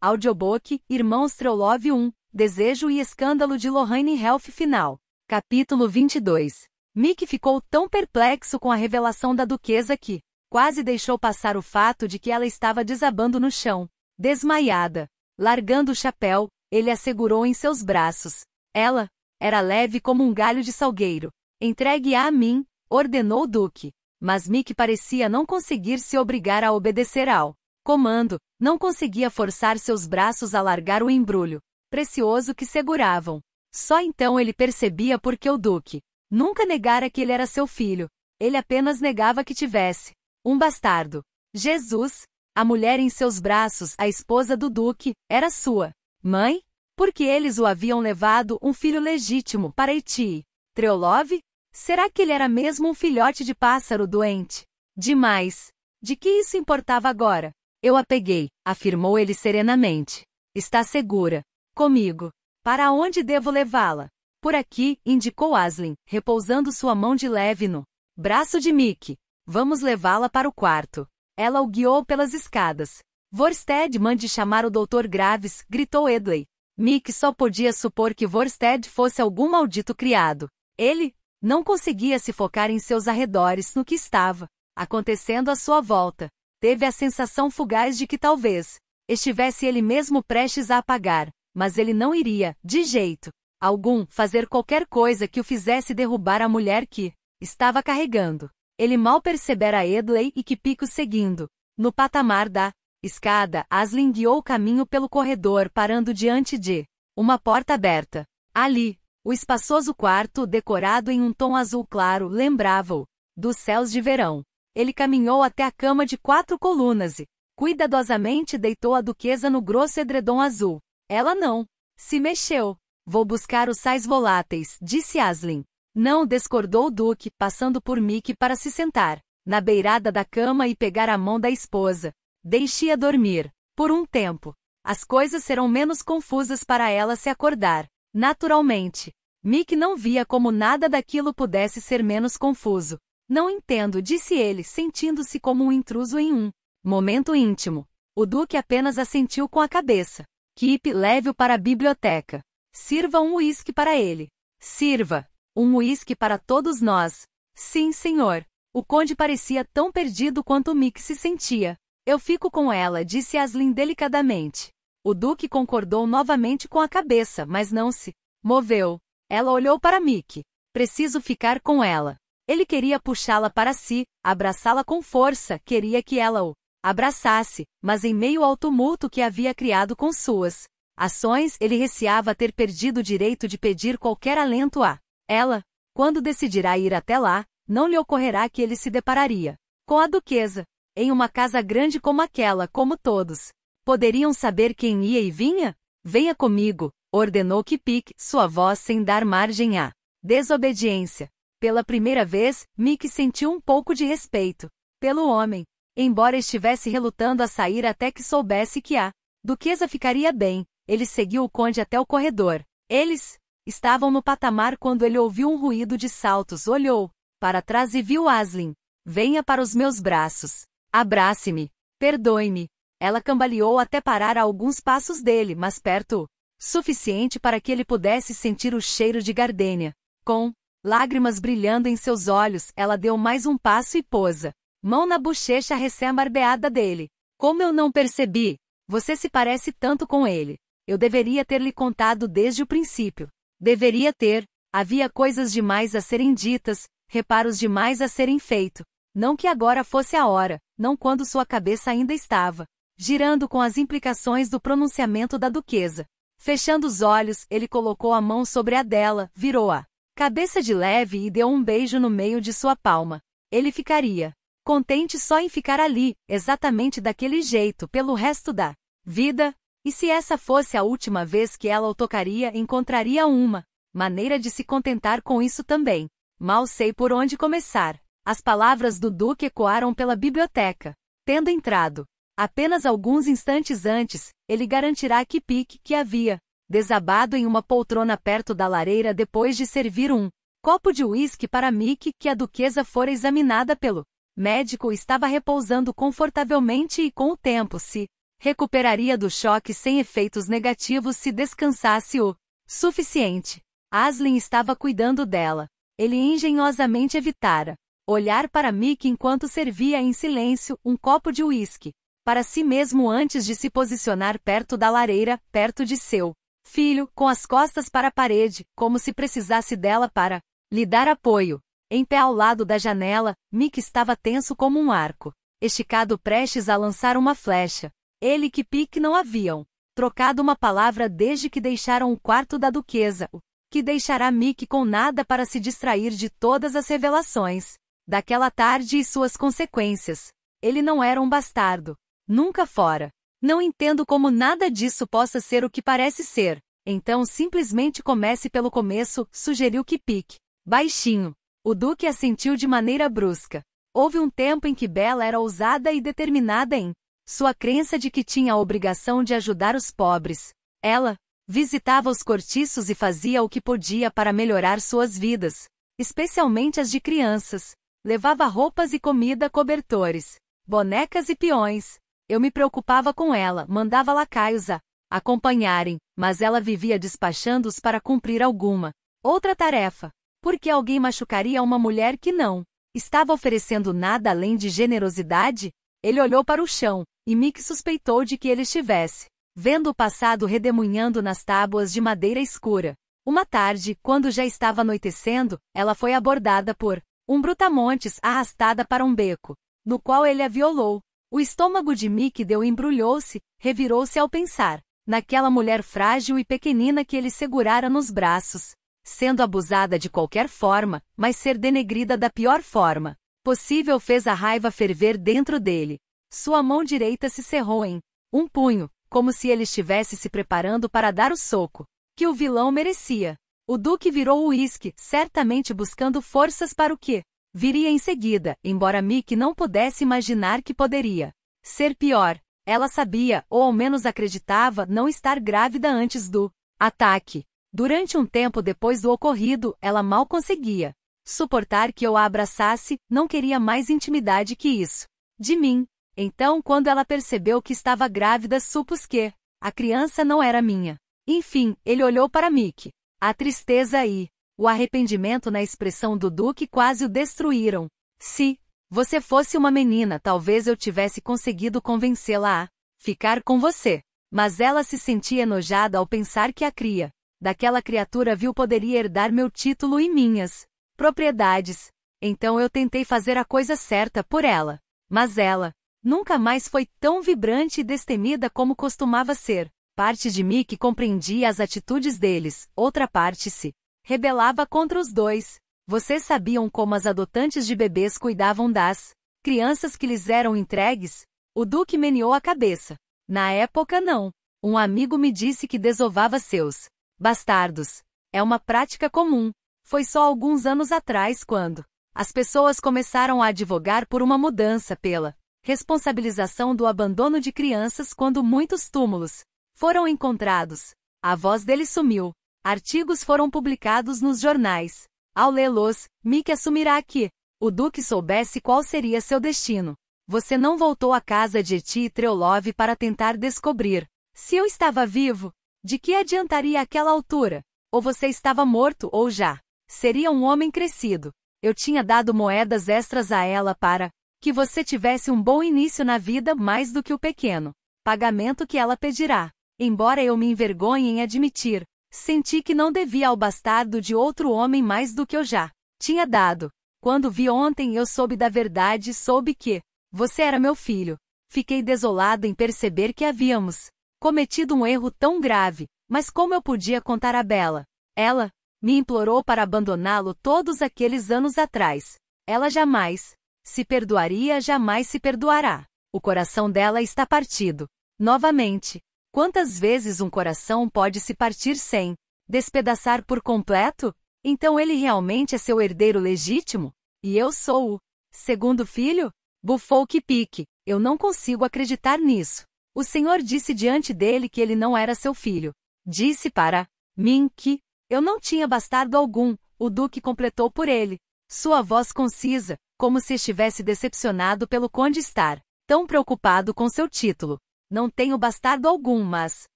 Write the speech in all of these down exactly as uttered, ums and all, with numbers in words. Audiobook, Irmãos Trewlove um, Desejo e Escândalo de Lorraine Heath final. Capítulo vinte e dois. Mick ficou tão perplexo com a revelação da duquesa que quase deixou passar o fato de que ela estava desabando no chão, desmaiada. Largando o chapéu, ele a segurou em seus braços. Ela era leve como um galho de salgueiro. Entregue-a a mim, ordenou o duque. Mas Mick parecia não conseguir se obrigar a obedecer ao comando, não conseguia forçar seus braços a largar o embrulho precioso que seguravam. Só então ele percebia por que o duque nunca negara que ele era seu filho. Ele apenas negava que tivesse um bastardo. Jesus, a mulher em seus braços, a esposa do duque, era sua mãe, porque eles o haviam levado um filho legítimo para Ettie Trewlove. Será que ele era mesmo um filhote de pássaro doente? Demais. De que isso importava agora? Eu a peguei, afirmou ele serenamente. Está segura. Comigo. Para onde devo levá-la? Por aqui, indicou Aslyn, repousando sua mão de leve no braço de Mick. Vamos levá-la para o quarto. Ela o guiou pelas escadas. Vorsted, mande chamar o doutor Graves, gritou Edwy. Mick só podia supor que Vorsted fosse algum maldito criado. Ele não conseguia se focar em seus arredores, no que estava acontecendo à sua volta. Teve a sensação fugaz de que talvez estivesse ele mesmo prestes a apagar, mas ele não iria, de jeito algum, fazer qualquer coisa que o fizesse derrubar a mulher que estava carregando. Ele mal percebera Hedley e Kipwick seguindo. No patamar da escada, Aslyn guiou o caminho pelo corredor, parando diante de uma porta aberta. Ali, o espaçoso quarto, decorado em um tom azul claro, lembrava-o dos céus de verão. Ele caminhou até a cama de quatro colunas e cuidadosamente deitou a duquesa no grosso edredom azul. Ela não se mexeu. Vou buscar os sais voláteis, disse Aslyn. Não, discordou o duque, passando por Mick para se sentar na beirada da cama e pegar a mão da esposa. Deixe-a dormir. Por um tempo. As coisas serão menos confusas para ela se acordar. Naturalmente. Mick não via como nada daquilo pudesse ser menos confuso. Não entendo, disse ele, sentindo-se como um intruso em um momento íntimo. O duque apenas assentiu com a cabeça. Kip, leve-o para a biblioteca. Sirva um uísque para ele. Sirva um uísque para todos nós. Sim, senhor. O conde parecia tão perdido quanto Mick se sentia. Eu fico com ela, disse Aslyn delicadamente. O duque concordou novamente com a cabeça, mas não se moveu. Ela olhou para Mick. Preciso ficar com ela. Ele queria puxá-la para si, abraçá-la com força, queria que ela o abraçasse, mas em meio ao tumulto que havia criado com suas ações, ele receava ter perdido o direito de pedir qualquer alento a ela. Quando decidirá ir até lá, não lhe ocorrerá que ele se depararia com a duquesa. Em uma casa grande como aquela, como todos poderiam saber quem ia e vinha? Venha comigo, ordenou Kipwick, sua voz sem dar margem à desobediência. Pela primeira vez, Mick sentiu um pouco de respeito pelo homem, embora estivesse relutando a sair até que soubesse que a duquesa ficaria bem. Ele seguiu o conde até o corredor. Eles estavam no patamar quando ele ouviu um ruído de saltos, olhou para trás e viu Aslyn. Venha para os meus braços. Abrace-me. Perdoe-me. Ela cambaleou até parar a alguns passos dele, mas perto o suficiente para que ele pudesse sentir o cheiro de gardênia. Com lágrimas brilhando em seus olhos, ela deu mais um passo e pôs mão na bochecha recém-barbeada dele. Como eu não percebi? Você se parece tanto com ele. Eu deveria ter lhe contado desde o princípio. Deveria ter. Havia coisas demais a serem ditas, reparos demais a serem feitos. Não que agora fosse a hora, não quando sua cabeça ainda estava girando com as implicações do pronunciamento da duquesa. Fechando os olhos, ele colocou a mão sobre a dela, virou-a cabeça de leve e deu um beijo no meio de sua palma. Ele ficaria contente só em ficar ali, exatamente daquele jeito, pelo resto da vida. E se essa fosse a última vez que ela o tocaria, encontraria uma maneira de se contentar com isso também. Mal sei por onde começar. As palavras do duque ecoaram pela biblioteca. Tendo entrado apenas alguns instantes antes, ele garantirá a Kipwick que havia desabado em uma poltrona perto da lareira depois de servir um copo de uísque para Mick, que a duquesa fora examinada pelo médico, estava repousando confortavelmente e com o tempo se recuperaria do choque sem efeitos negativos se descansasse o suficiente. Aslyn estava cuidando dela. Ele engenhosamente evitara olhar para Mick enquanto servia em silêncio um copo de uísque para si mesmo antes de se posicionar perto da lareira, perto de seu filho, com as costas para a parede, como se precisasse dela para lhe dar apoio. Em pé ao lado da janela, Mick estava tenso como um arco, esticado prestes a lançar uma flecha. Ele e Pique não haviam trocado uma palavra desde que deixaram o quarto da duquesa, o que deixará Mick com nada para se distrair de todas as revelações daquela tarde e suas consequências. Ele não era um bastardo. Nunca fora. Não entendo como nada disso possa ser o que parece ser. Então simplesmente comece pelo começo, sugeriu Kipwick, baixinho. O duque assentiu de maneira brusca. Houve um tempo em que Bella era ousada e determinada em sua crença de que tinha a obrigação de ajudar os pobres. Ela visitava os cortiços e fazia o que podia para melhorar suas vidas, especialmente as de crianças. Levava roupas e comida, cobertores, bonecas e peões. Eu me preocupava com ela, mandava lacaios a acompanharem, mas ela vivia despachando-os para cumprir alguma outra tarefa. Porque alguém machucaria uma mulher que não estava oferecendo nada além de generosidade? Ele olhou para o chão, e Mick suspeitou de que ele estivesse vendo o passado redemoinhando nas tábuas de madeira escura. Uma tarde, quando já estava anoitecendo, ela foi abordada por um brutamontes, arrastada para um beco, no qual ele a violou. O estômago de Mick deu embrulhou-se, revirou-se ao pensar naquela mulher frágil e pequenina que ele segurara nos braços, sendo abusada de qualquer forma, mas ser denegrida da pior forma possível fez a raiva ferver dentro dele. Sua mão direita se cerrou em um punho, como se ele estivesse se preparando para dar o soco que o vilão merecia. O duque virou o uísque, certamente buscando forças para o que viria em seguida, embora Mick não pudesse imaginar que poderia ser pior. Ela sabia, ou ao menos acreditava, não estar grávida antes do ataque. Durante um tempo depois do ocorrido, ela mal conseguia suportar que eu a abraçasse, não queria mais intimidade que isso de mim. Então, quando ela percebeu que estava grávida, supus que a criança não era minha. Enfim, ele olhou para Mick. A tristeza e o arrependimento na expressão do duque quase o destruíram. Se você fosse uma menina, talvez eu tivesse conseguido convencê-la a ficar com você. Mas ela se sentia enojada ao pensar que a cria daquela criatura vil poderia herdar meu título e minhas propriedades. Então eu tentei fazer a coisa certa por ela. Mas ela nunca mais foi tão vibrante e destemida como costumava ser. Parte de mim que compreendia as atitudes deles, outra parte se rebelava contra os dois. Vocês sabiam como as adotantes de bebês cuidavam das crianças que lhes eram entregues? O duque meneou a cabeça. Na época não. Um amigo me disse que desovava seus bastardos. É uma prática comum. Foi só alguns anos atrás quando as pessoas começaram a advogar por uma mudança pela responsabilização do abandono de crianças quando muitos túmulos foram encontrados. A voz dele sumiu. Artigos foram publicados nos jornais. Ao lê-los, Mick assumirá que o duque soubesse qual seria seu destino. Você não voltou à casa de Ettie Trewlove para tentar descobrir se eu estava vivo. De que adiantaria àquela altura? Ou você estava morto ou já seria um homem crescido. Eu tinha dado moedas extras a ela para que você tivesse um bom início na vida, mais do que o pequeno pagamento que ela pedirá. Embora eu me envergonhe em admitir, senti que não devia ao bastardo de outro homem mais do que eu já tinha dado. Quando vi ontem, eu soube da verdade, soube que você era meu filho. Fiquei desolado em perceber que havíamos cometido um erro tão grave, mas como eu podia contar a Bella? Ela me implorou para abandoná-lo todos aqueles anos atrás. Ela jamais se perdoaria, jamais se perdoará. O coração dela está partido. Novamente. Quantas vezes um coração pode se partir sem despedaçar por completo? Então ele realmente é seu herdeiro legítimo? E eu sou o segundo filho? Bufou Kipwick. Eu não consigo acreditar nisso. O senhor disse diante dele que ele não era seu filho. Disse para mim que eu não tinha bastardo algum, o duque completou por ele. Sua voz concisa, como se estivesse decepcionado pelo conde estar tão preocupado com seu título. Não tenho bastardo algum, mas...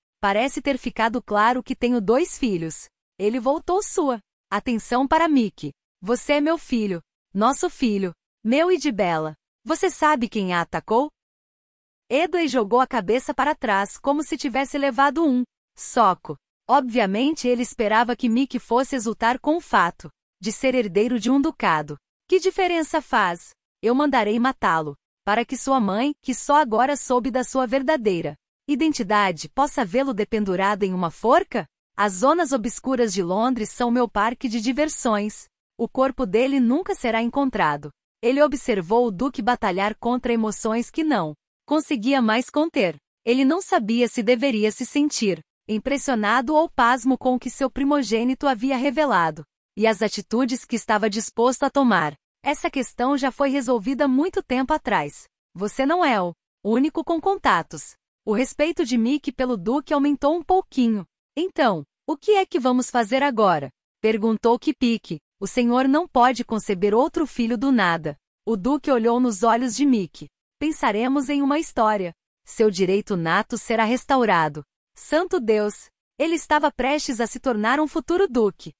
Parece ter ficado claro que tenho dois filhos. Ele voltou sua atenção para Mick. Você é meu filho. Nosso filho. Meu e de Bella. Você sabe quem a atacou? Edwy jogou a cabeça para trás como se tivesse levado um soco. Obviamente ele esperava que Mick fosse exultar com o fato de ser herdeiro de um ducado. Que diferença faz? Eu mandarei matá-lo, para que sua mãe, que só agora soube da sua verdadeira identidade, possa vê-lo dependurado em uma forca? As zonas obscuras de Londres são meu parque de diversões. O corpo dele nunca será encontrado. Ele observou o duque batalhar contra emoções que não conseguia mais conter. Ele não sabia se deveria se sentir impressionado ou pasmo com o que seu primogênito havia revelado, e as atitudes que estava disposto a tomar. Essa questão já foi resolvida muito tempo atrás. Você não é o único com contatos. O respeito de Mick pelo duque aumentou um pouquinho. Então, o que é que vamos fazer agora? Perguntou Kipwick. O senhor não pode conceber outro filho do nada. O duque olhou nos olhos de Mick. Pensaremos em uma história. Seu direito nato será restaurado. Santo Deus! Ele estava prestes a se tornar um futuro duque.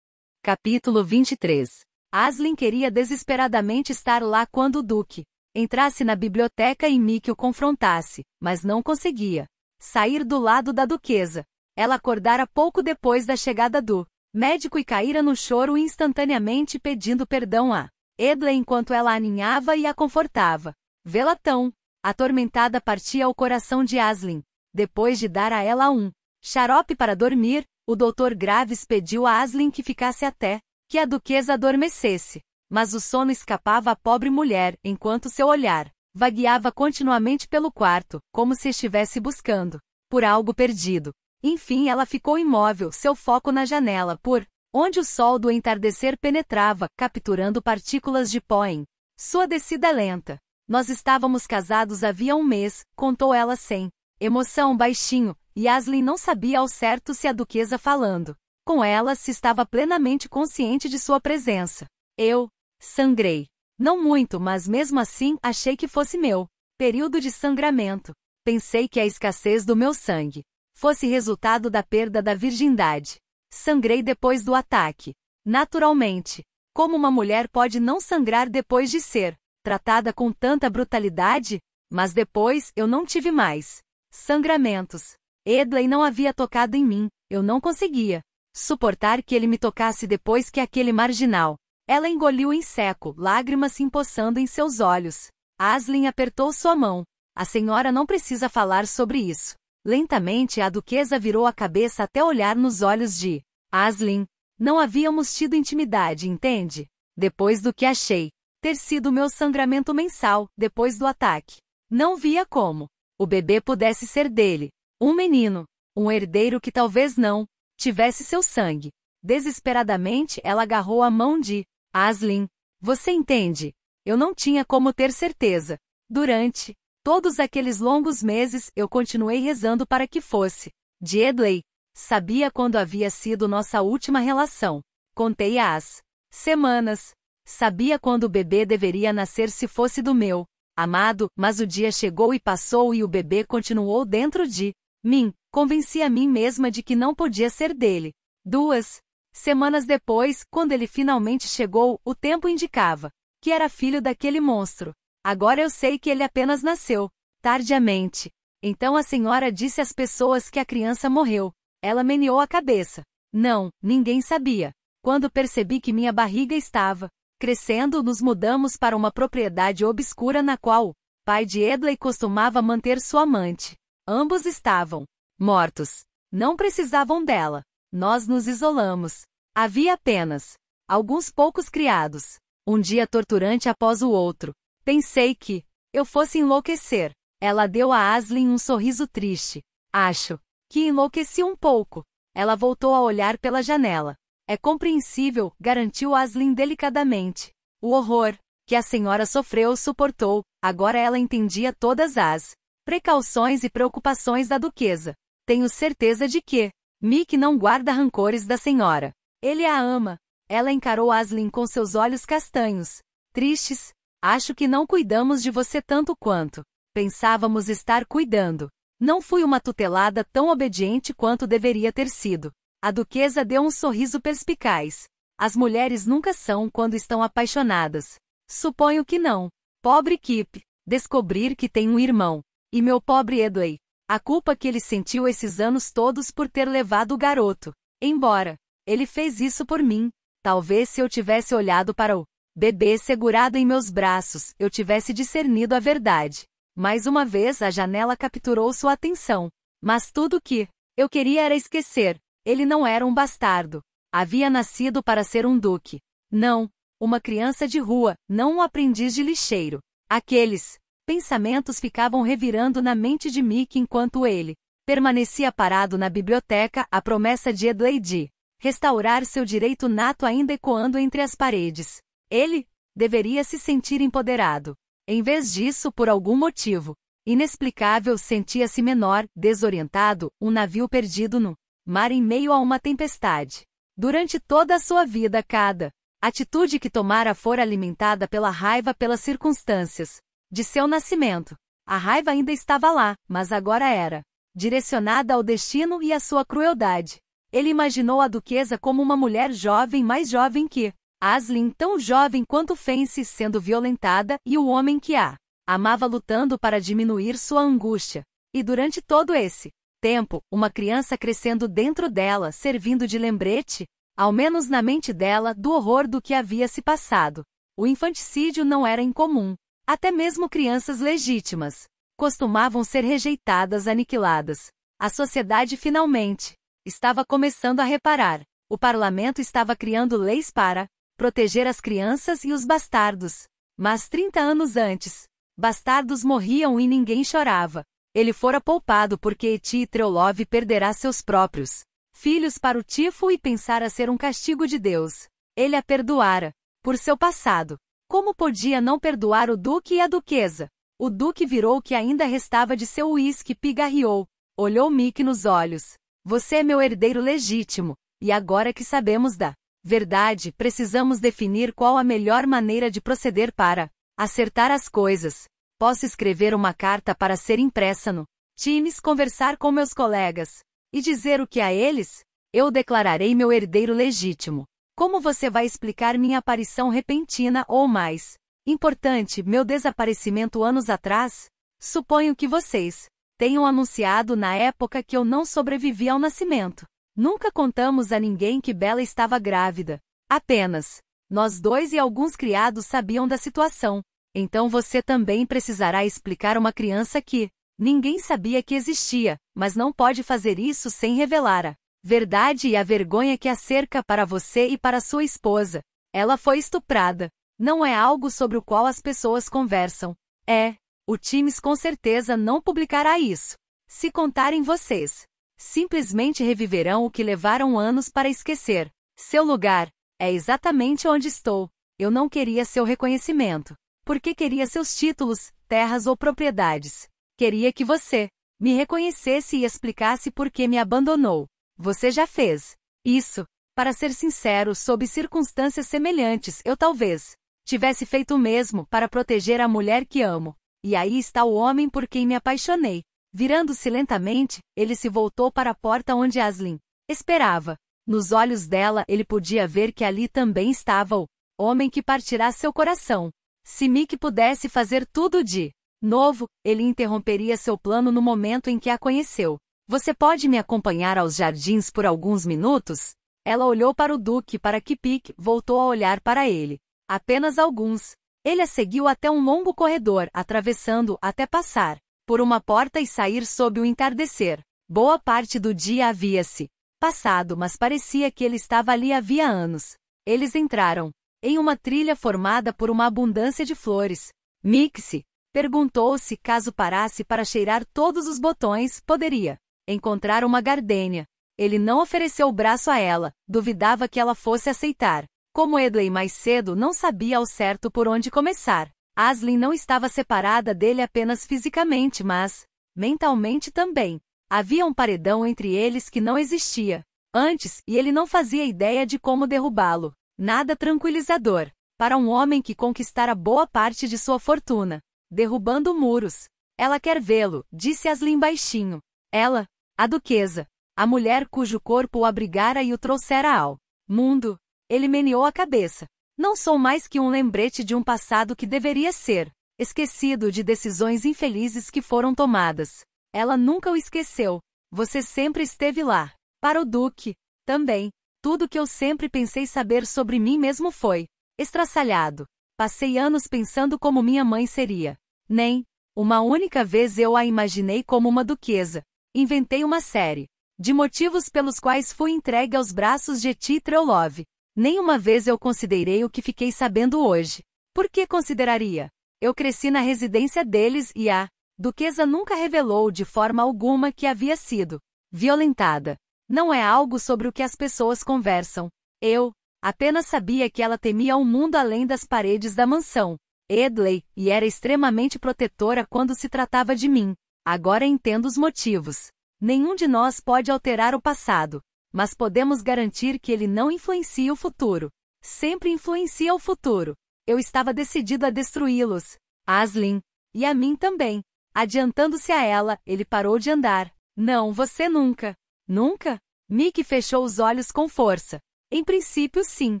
Capítulo vinte e três. Aslyn queria desesperadamente estar lá quando o duque entrasse na biblioteca e Mick o confrontasse, mas não conseguia sair do lado da duquesa. Ela acordara pouco depois da chegada do médico e caíra no choro instantaneamente pedindo perdão a Edwy enquanto ela a aninhava e a confortava. Vê-la tão atormentada partia ao coração de Aslyn. Depois de dar a ela um xarope para dormir, o doutor Graves pediu a Aslyn que ficasse até que a duquesa adormecesse, mas o sono escapava à pobre mulher, enquanto seu olhar vagueava continuamente pelo quarto, como se estivesse buscando por algo perdido. Enfim, ela ficou imóvel, seu foco na janela, por onde o sol do entardecer penetrava, capturando partículas de pó em sua descida lenta. Nós estávamos casados havia um mês, contou ela sem emoção baixinho, e Aslyn não sabia ao certo se a duquesa falando com ela se estava plenamente consciente de sua presença. Eu sangrei. Não muito, mas mesmo assim, achei que fosse meu período de sangramento. Pensei que a escassez do meu sangue fosse resultado da perda da virgindade. Sangrei depois do ataque. Naturalmente. Como uma mulher pode não sangrar depois de ser tratada com tanta brutalidade? Mas depois, eu não tive mais sangramentos. Edwy não havia tocado em mim. Eu não conseguia suportar que ele me tocasse depois que aquele marginal. Ela engoliu em seco, lágrimas se empoçando em seus olhos. Aslyn apertou sua mão. A senhora não precisa falar sobre isso. Lentamente a duquesa virou a cabeça até olhar nos olhos de Aslyn. Não havíamos tido intimidade, entende? Depois do que achei ter sido meu sangramento mensal, depois do ataque. Não via como o bebê pudesse ser dele. Um menino. Um herdeiro que talvez não tivesse seu sangue. Desesperadamente, ela agarrou a mão de Aslyn. Você entende? Eu não tinha como ter certeza. Durante todos aqueles longos meses, eu continuei rezando para que fosse de Edwy. Sabia quando havia sido nossa última relação. Contei as semanas. Sabia quando o bebê deveria nascer se fosse do meu amado, mas o dia chegou e passou e o bebê continuou dentro de mim. Convenci a mim mesma de que não podia ser dele. Duas semanas depois, quando ele finalmente chegou, o tempo indicava que era filho daquele monstro. Agora eu sei que ele apenas nasceu tardiamente. Então a senhora disse às pessoas que a criança morreu. Ela meneou a cabeça. Não, ninguém sabia. Quando percebi que minha barriga estava crescendo, nos mudamos para uma propriedade obscura na qual o pai de Edwy costumava manter sua amante. Ambos estavam mortos. Não precisavam dela. Nós nos isolamos. Havia apenas alguns poucos criados. Um dia torturante após o outro. Pensei que eu fosse enlouquecer. Ela deu a Aslyn um sorriso triste. Acho que enlouqueci um pouco. Ela voltou a olhar pela janela. É compreensível, garantiu Aslyn delicadamente. O horror que a senhora sofreu suportou. Agora ela entendia todas as precauções e preocupações da duquesa. Tenho certeza de que Mick não guarda rancores da senhora. Ele a ama. Ela encarou Aslyn com seus olhos castanhos. Tristes. Acho que não cuidamos de você tanto quanto Pensávamos estar cuidando. Não fui uma tutelada tão obediente quanto deveria ter sido. A duquesa deu um sorriso perspicaz. As mulheres nunca são quando estão apaixonadas. Suponho que não. Pobre Kip. Descobrir que tem um irmão. E meu pobre Edwy. A culpa que ele sentiu esses anos todos por ter levado o garoto embora. Ele fez isso por mim. Talvez se eu tivesse olhado para o bebê segurado em meus braços, eu tivesse discernido a verdade. Mais uma vez a janela capturou sua atenção. Mas tudo que eu queria era esquecer. Ele não era um bastardo. Havia nascido para ser um duque. Não, uma criança de rua, não um aprendiz de lixeiro. Aqueles pensamentos ficavam revirando na mente de Mick enquanto ele permanecia parado na biblioteca, a promessa de Edwy de restaurar seu direito nato ainda ecoando entre as paredes. Ele deveria se sentir empoderado. Em vez disso, por algum motivo inexplicável, sentia-se menor, desorientado, um navio perdido no mar em meio a uma tempestade. Durante toda a sua vida, cada atitude que tomara fora alimentada pela raiva pelas circunstâncias de seu nascimento. A raiva ainda estava lá, mas agora era direcionada ao destino e à sua crueldade. Ele imaginou a duquesa como uma mulher jovem, mais jovem que Aslyn, tão jovem quanto Fancy, sendo violentada, e o homem que a amava lutando para diminuir sua angústia. E durante todo esse tempo, uma criança crescendo dentro dela, servindo de lembrete, ao menos na mente dela, do horror do que havia se passado. O infanticídio não era incomum. Até mesmo crianças legítimas costumavam ser rejeitadas, aniquiladas. A sociedade finalmente estava começando a reparar. O parlamento estava criando leis para proteger as crianças e os bastardos. Mas trinta anos antes, bastardos morriam e ninguém chorava. Ele fora poupado porque Ettie Trewlove perderá seus próprios filhos para o tifo e pensara ser um castigo de Deus. Ele a perdoara por seu passado. Como podia não perdoar o duque e a duquesa? O duque virou o que ainda restava de seu uísque e pigarreou. Olhou Mick nos olhos. Você é meu herdeiro legítimo. E agora que sabemos da verdade, precisamos definir qual a melhor maneira de proceder para acertar as coisas. Posso escrever uma carta para ser impressa no Times, conversar com meus colegas e dizer o que a eles? Eu declararei meu herdeiro legítimo. Como você vai explicar minha aparição repentina ou, mais importante, meu desaparecimento anos atrás? Suponho que vocês tenham anunciado na época que eu não sobrevivi ao nascimento. Nunca contamos a ninguém que Bella estava grávida. Apenas nós dois e alguns criados sabiam da situação. Então você também precisará explicar uma criança que ninguém sabia que existia, mas não pode fazer isso sem revelar a verdade e a vergonha que a cerca para você e para sua esposa. Ela foi estuprada. Não é algo sobre o qual as pessoas conversam. É. O Times com certeza não publicará isso. Se contarem vocês, simplesmente reviverão o que levaram anos para esquecer. Seu lugar é exatamente onde estou. Eu não queria seu reconhecimento. Porque queria seus títulos, terras ou propriedades. Queria que você me reconhecesse e explicasse por que me abandonou. Você já fez isso. Para ser sincero, sob circunstâncias semelhantes, eu talvez tivesse feito o mesmo para proteger a mulher que amo. E aí está o homem por quem me apaixonei. Virando-se lentamente, ele se voltou para a porta onde Aslyn esperava. Nos olhos dela, ele podia ver que ali também estava o homem que partirá seu coração. Se Mick pudesse fazer tudo de novo, ele interromperia seu plano no momento em que a conheceu. Você pode me acompanhar aos jardins por alguns minutos? Ela olhou para o duque, para Kipwick, voltou a olhar para ele. Apenas alguns. Ele a seguiu até um longo corredor, atravessando até passar por uma porta e sair sob o entardecer. Boa parte do dia havia-se passado, mas parecia que ele estava ali havia anos. Eles entraram em uma trilha formada por uma abundância de flores. Mick se perguntou se, caso parasse para cheirar todos os botões, poderia encontrar uma gardênia. Ele não ofereceu o braço a ela, duvidava que ela fosse aceitar. Como Edwy mais cedo, não sabia ao certo por onde começar. Aslyn não estava separada dele apenas fisicamente, mas mentalmente também. Havia um paredão entre eles que não existia antes, e ele não fazia ideia de como derrubá-lo. Nada tranquilizador para um homem que conquistara boa parte de sua fortuna derrubando muros. Ela quer vê-lo, disse Aslyn baixinho. Ela, a duquesa, a mulher cujo corpo o abrigara e o trouxera ao mundo. Ele meneou a cabeça. Não sou mais que um lembrete de um passado que deveria ser esquecido, de decisões infelizes que foram tomadas. Ela nunca o esqueceu. Você sempre esteve lá. Para o duque, também. Tudo que eu sempre pensei saber sobre mim mesmo foi estraçalhado. Passei anos pensando como minha mãe seria. Nem uma única vez eu a imaginei como uma duquesa. Inventei uma série de motivos pelos quais fui entregue aos braços de Ettie Trewlove. Nenhuma vez eu considerei o que fiquei sabendo hoje. Por que consideraria? Eu cresci na residência deles e a duquesa nunca revelou de forma alguma que havia sido violentada. Não é algo sobre o que as pessoas conversam. Eu apenas sabia que ela temia um mundo além das paredes da mansão Hedley, e era extremamente protetora quando se tratava de mim. Agora entendo os motivos. Nenhum de nós pode alterar o passado, mas podemos garantir que ele não influencia o futuro. Sempre influencia o futuro. Eu estava decidido a destruí-los, a Aslyn, e a mim também. Adiantando-se a ela, ele parou de andar. Não, você nunca. Nunca? Mick fechou os olhos com força. Em princípio, sim.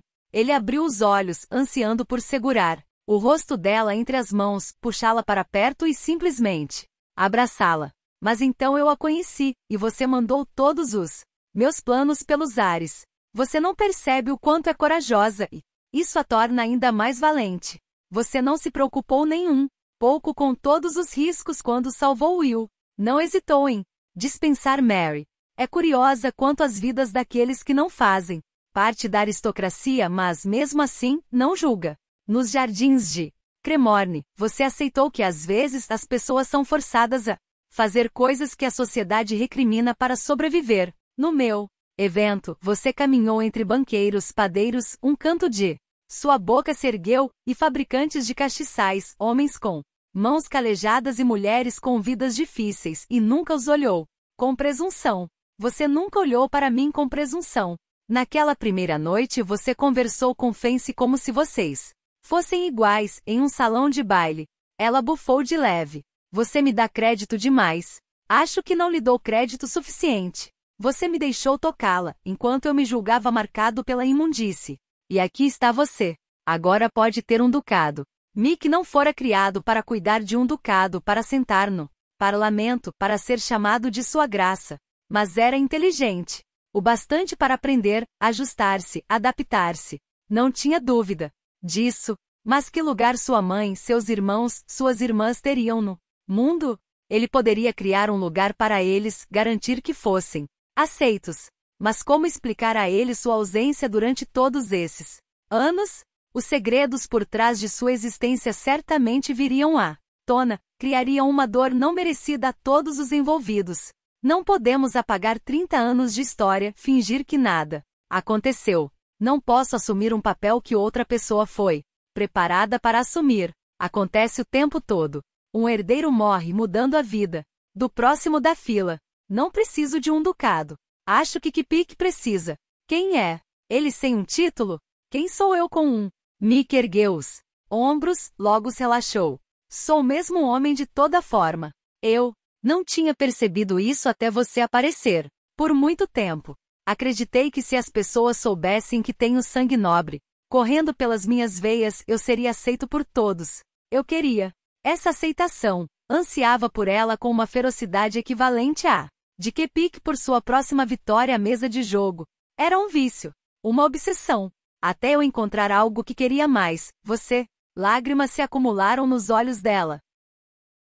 Ele abriu os olhos, ansiando por segurar o rosto dela entre as mãos, puxá-la para perto e simplesmente abraçá-la. Mas então eu a conheci, e você mandou todos os meus planos pelos ares. Você não percebe o quanto é corajosa e isso a torna ainda mais valente. Você não se preocupou nenhum pouco com todos os riscos quando salvou Will. Não hesitou em dispensar Mary. É curiosa quanto às vidas daqueles que não fazem parte da aristocracia, mas mesmo assim, não julga. Nos jardins de Cremorne, você aceitou que às vezes as pessoas são forçadas a fazer coisas que a sociedade recrimina para sobreviver. No meu evento, você caminhou entre banqueiros, padeiros, um canto de sua boca se ergueu, e fabricantes de castiçais, homens com mãos calejadas e mulheres com vidas difíceis, e nunca os olhou com presunção. Você nunca olhou para mim com presunção. Naquela primeira noite você conversou com Fancy como se vocês fossem iguais, em um salão de baile. Ela bufou de leve. Você me dá crédito demais. Acho que não lhe dou crédito suficiente. Você me deixou tocá-la, enquanto eu me julgava marcado pela imundície. E aqui está você. Agora pode ter um ducado. Mick não fora criado para cuidar de um ducado, para sentar no parlamento, para ser chamado de sua graça. Mas era inteligente. O bastante para aprender, ajustar-se, adaptar-se. Não tinha dúvida disso. Mas que lugar sua mãe, seus irmãos, suas irmãs teriam no mundo? Ele poderia criar um lugar para eles, garantir que fossem aceitos. Mas como explicar a ele sua ausência durante todos esses anos? Os segredos por trás de sua existência certamente viriam à tona, criariam uma dor não merecida a todos os envolvidos. Não podemos apagar trinta anos de história, fingir que nada aconteceu. Não posso assumir um papel que outra pessoa foi preparada para assumir. Acontece o tempo todo. Um herdeiro morre mudando a vida do próximo da fila. Não preciso de um ducado. Acho que Kipwick precisa. Quem é ele sem um título? Quem sou eu com um? Mick ergueu os ombros, logo se relaxou. Sou o mesmo homem de toda forma. Eu não tinha percebido isso até você aparecer. Por muito tempo acreditei que se as pessoas soubessem que tenho sangue nobre correndo pelas minhas veias, eu seria aceito por todos. Eu queria essa aceitação. Ansiava por ela com uma ferocidade equivalente à de Kipwick por sua próxima vitória à mesa de jogo. Era um vício, uma obsessão. Até eu encontrar algo que queria mais, você. Lágrimas se acumularam nos olhos dela.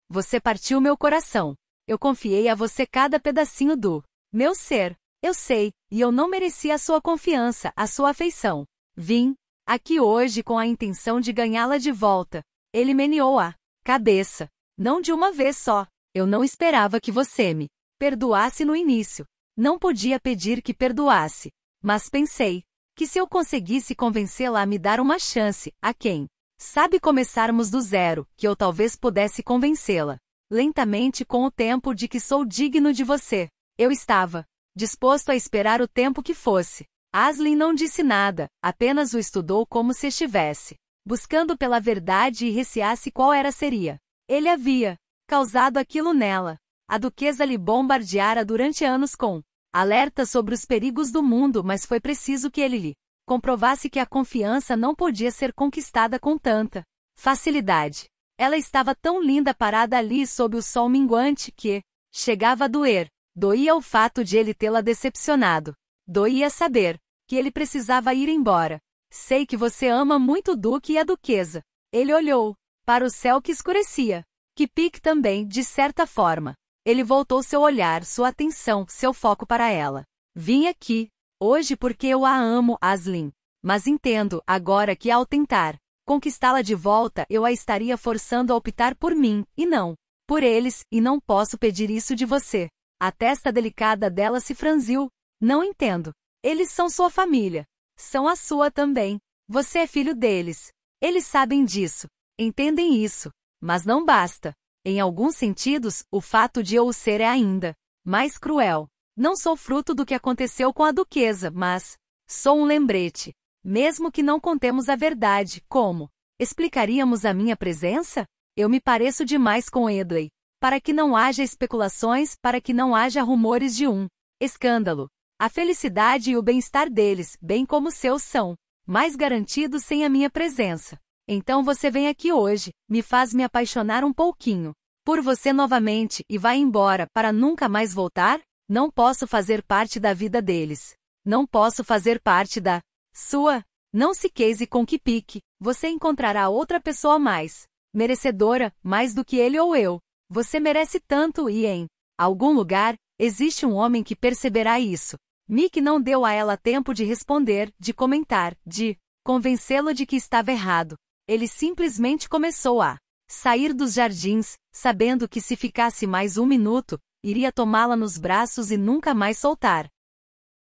Você partiu meu coração. Eu confiei a você cada pedacinho do meu ser. Eu sei, e eu não merecia a sua confiança, a sua afeição. Vim aqui hoje com a intenção de ganhá-la de volta. Ele meneou a cabeça. Não de uma vez só. Eu não esperava que você me perdoasse no início. Não podia pedir que perdoasse. Mas pensei que se eu conseguisse convencê-la a me dar uma chance, a quem sabe começarmos do zero, que eu talvez pudesse convencê-la lentamente com o tempo de que sou digno de você. Eu estava disposto a esperar o tempo que fosse. Aslyn não disse nada, apenas o estudou como se estivesse buscando pela verdade e receasse qual era seria. Ele havia causado aquilo nela. A duquesa lhe bombardeara durante anos com alertas sobre os perigos do mundo, mas foi preciso que ele lhe comprovasse que a confiança não podia ser conquistada com tanta facilidade. Ela estava tão linda parada ali sob o sol minguante que chegava a doer. Doía o fato de ele tê-la decepcionado. Doía saber que ele precisava ir embora. Sei que você ama muito o duque e a duquesa. Ele olhou para o céu que escurecia. Kipwick também, de certa forma. Ele voltou seu olhar, sua atenção, seu foco para ela. Vim aqui hoje porque eu a amo, Aslyn. Mas entendo agora que ao tentar conquistá-la de volta, eu a estaria forçando a optar por mim, e não por eles, e não posso pedir isso de você. A testa delicada dela se franziu. Não entendo. Eles são sua família. São a sua também. Você é filho deles. Eles sabem disso. Entendem isso. Mas não basta. Em alguns sentidos, o fato de eu o ser é ainda mais cruel. Não sou fruto do que aconteceu com a duquesa, mas sou um lembrete. Mesmo que não contemos a verdade, como explicaríamos a minha presença? Eu me pareço demais com Edwy. Para que não haja especulações, para que não haja rumores de um escândalo. A felicidade e o bem-estar deles, bem como seus, são mais garantidos sem a minha presença. Então você vem aqui hoje, me faz me apaixonar um pouquinho por você novamente e vai embora para nunca mais voltar? Não posso fazer parte da vida deles. Não posso fazer parte da sua. Não se case com Kipwick. Você encontrará outra pessoa mais merecedora, mais do que ele ou eu. Você merece tanto e em algum lugar existe um homem que perceberá isso. Mick não deu a ela tempo de responder, de comentar, de convencê-lo de que estava errado. Ele simplesmente começou a sair dos jardins, sabendo que se ficasse mais um minuto, iria tomá-la nos braços e nunca mais soltar.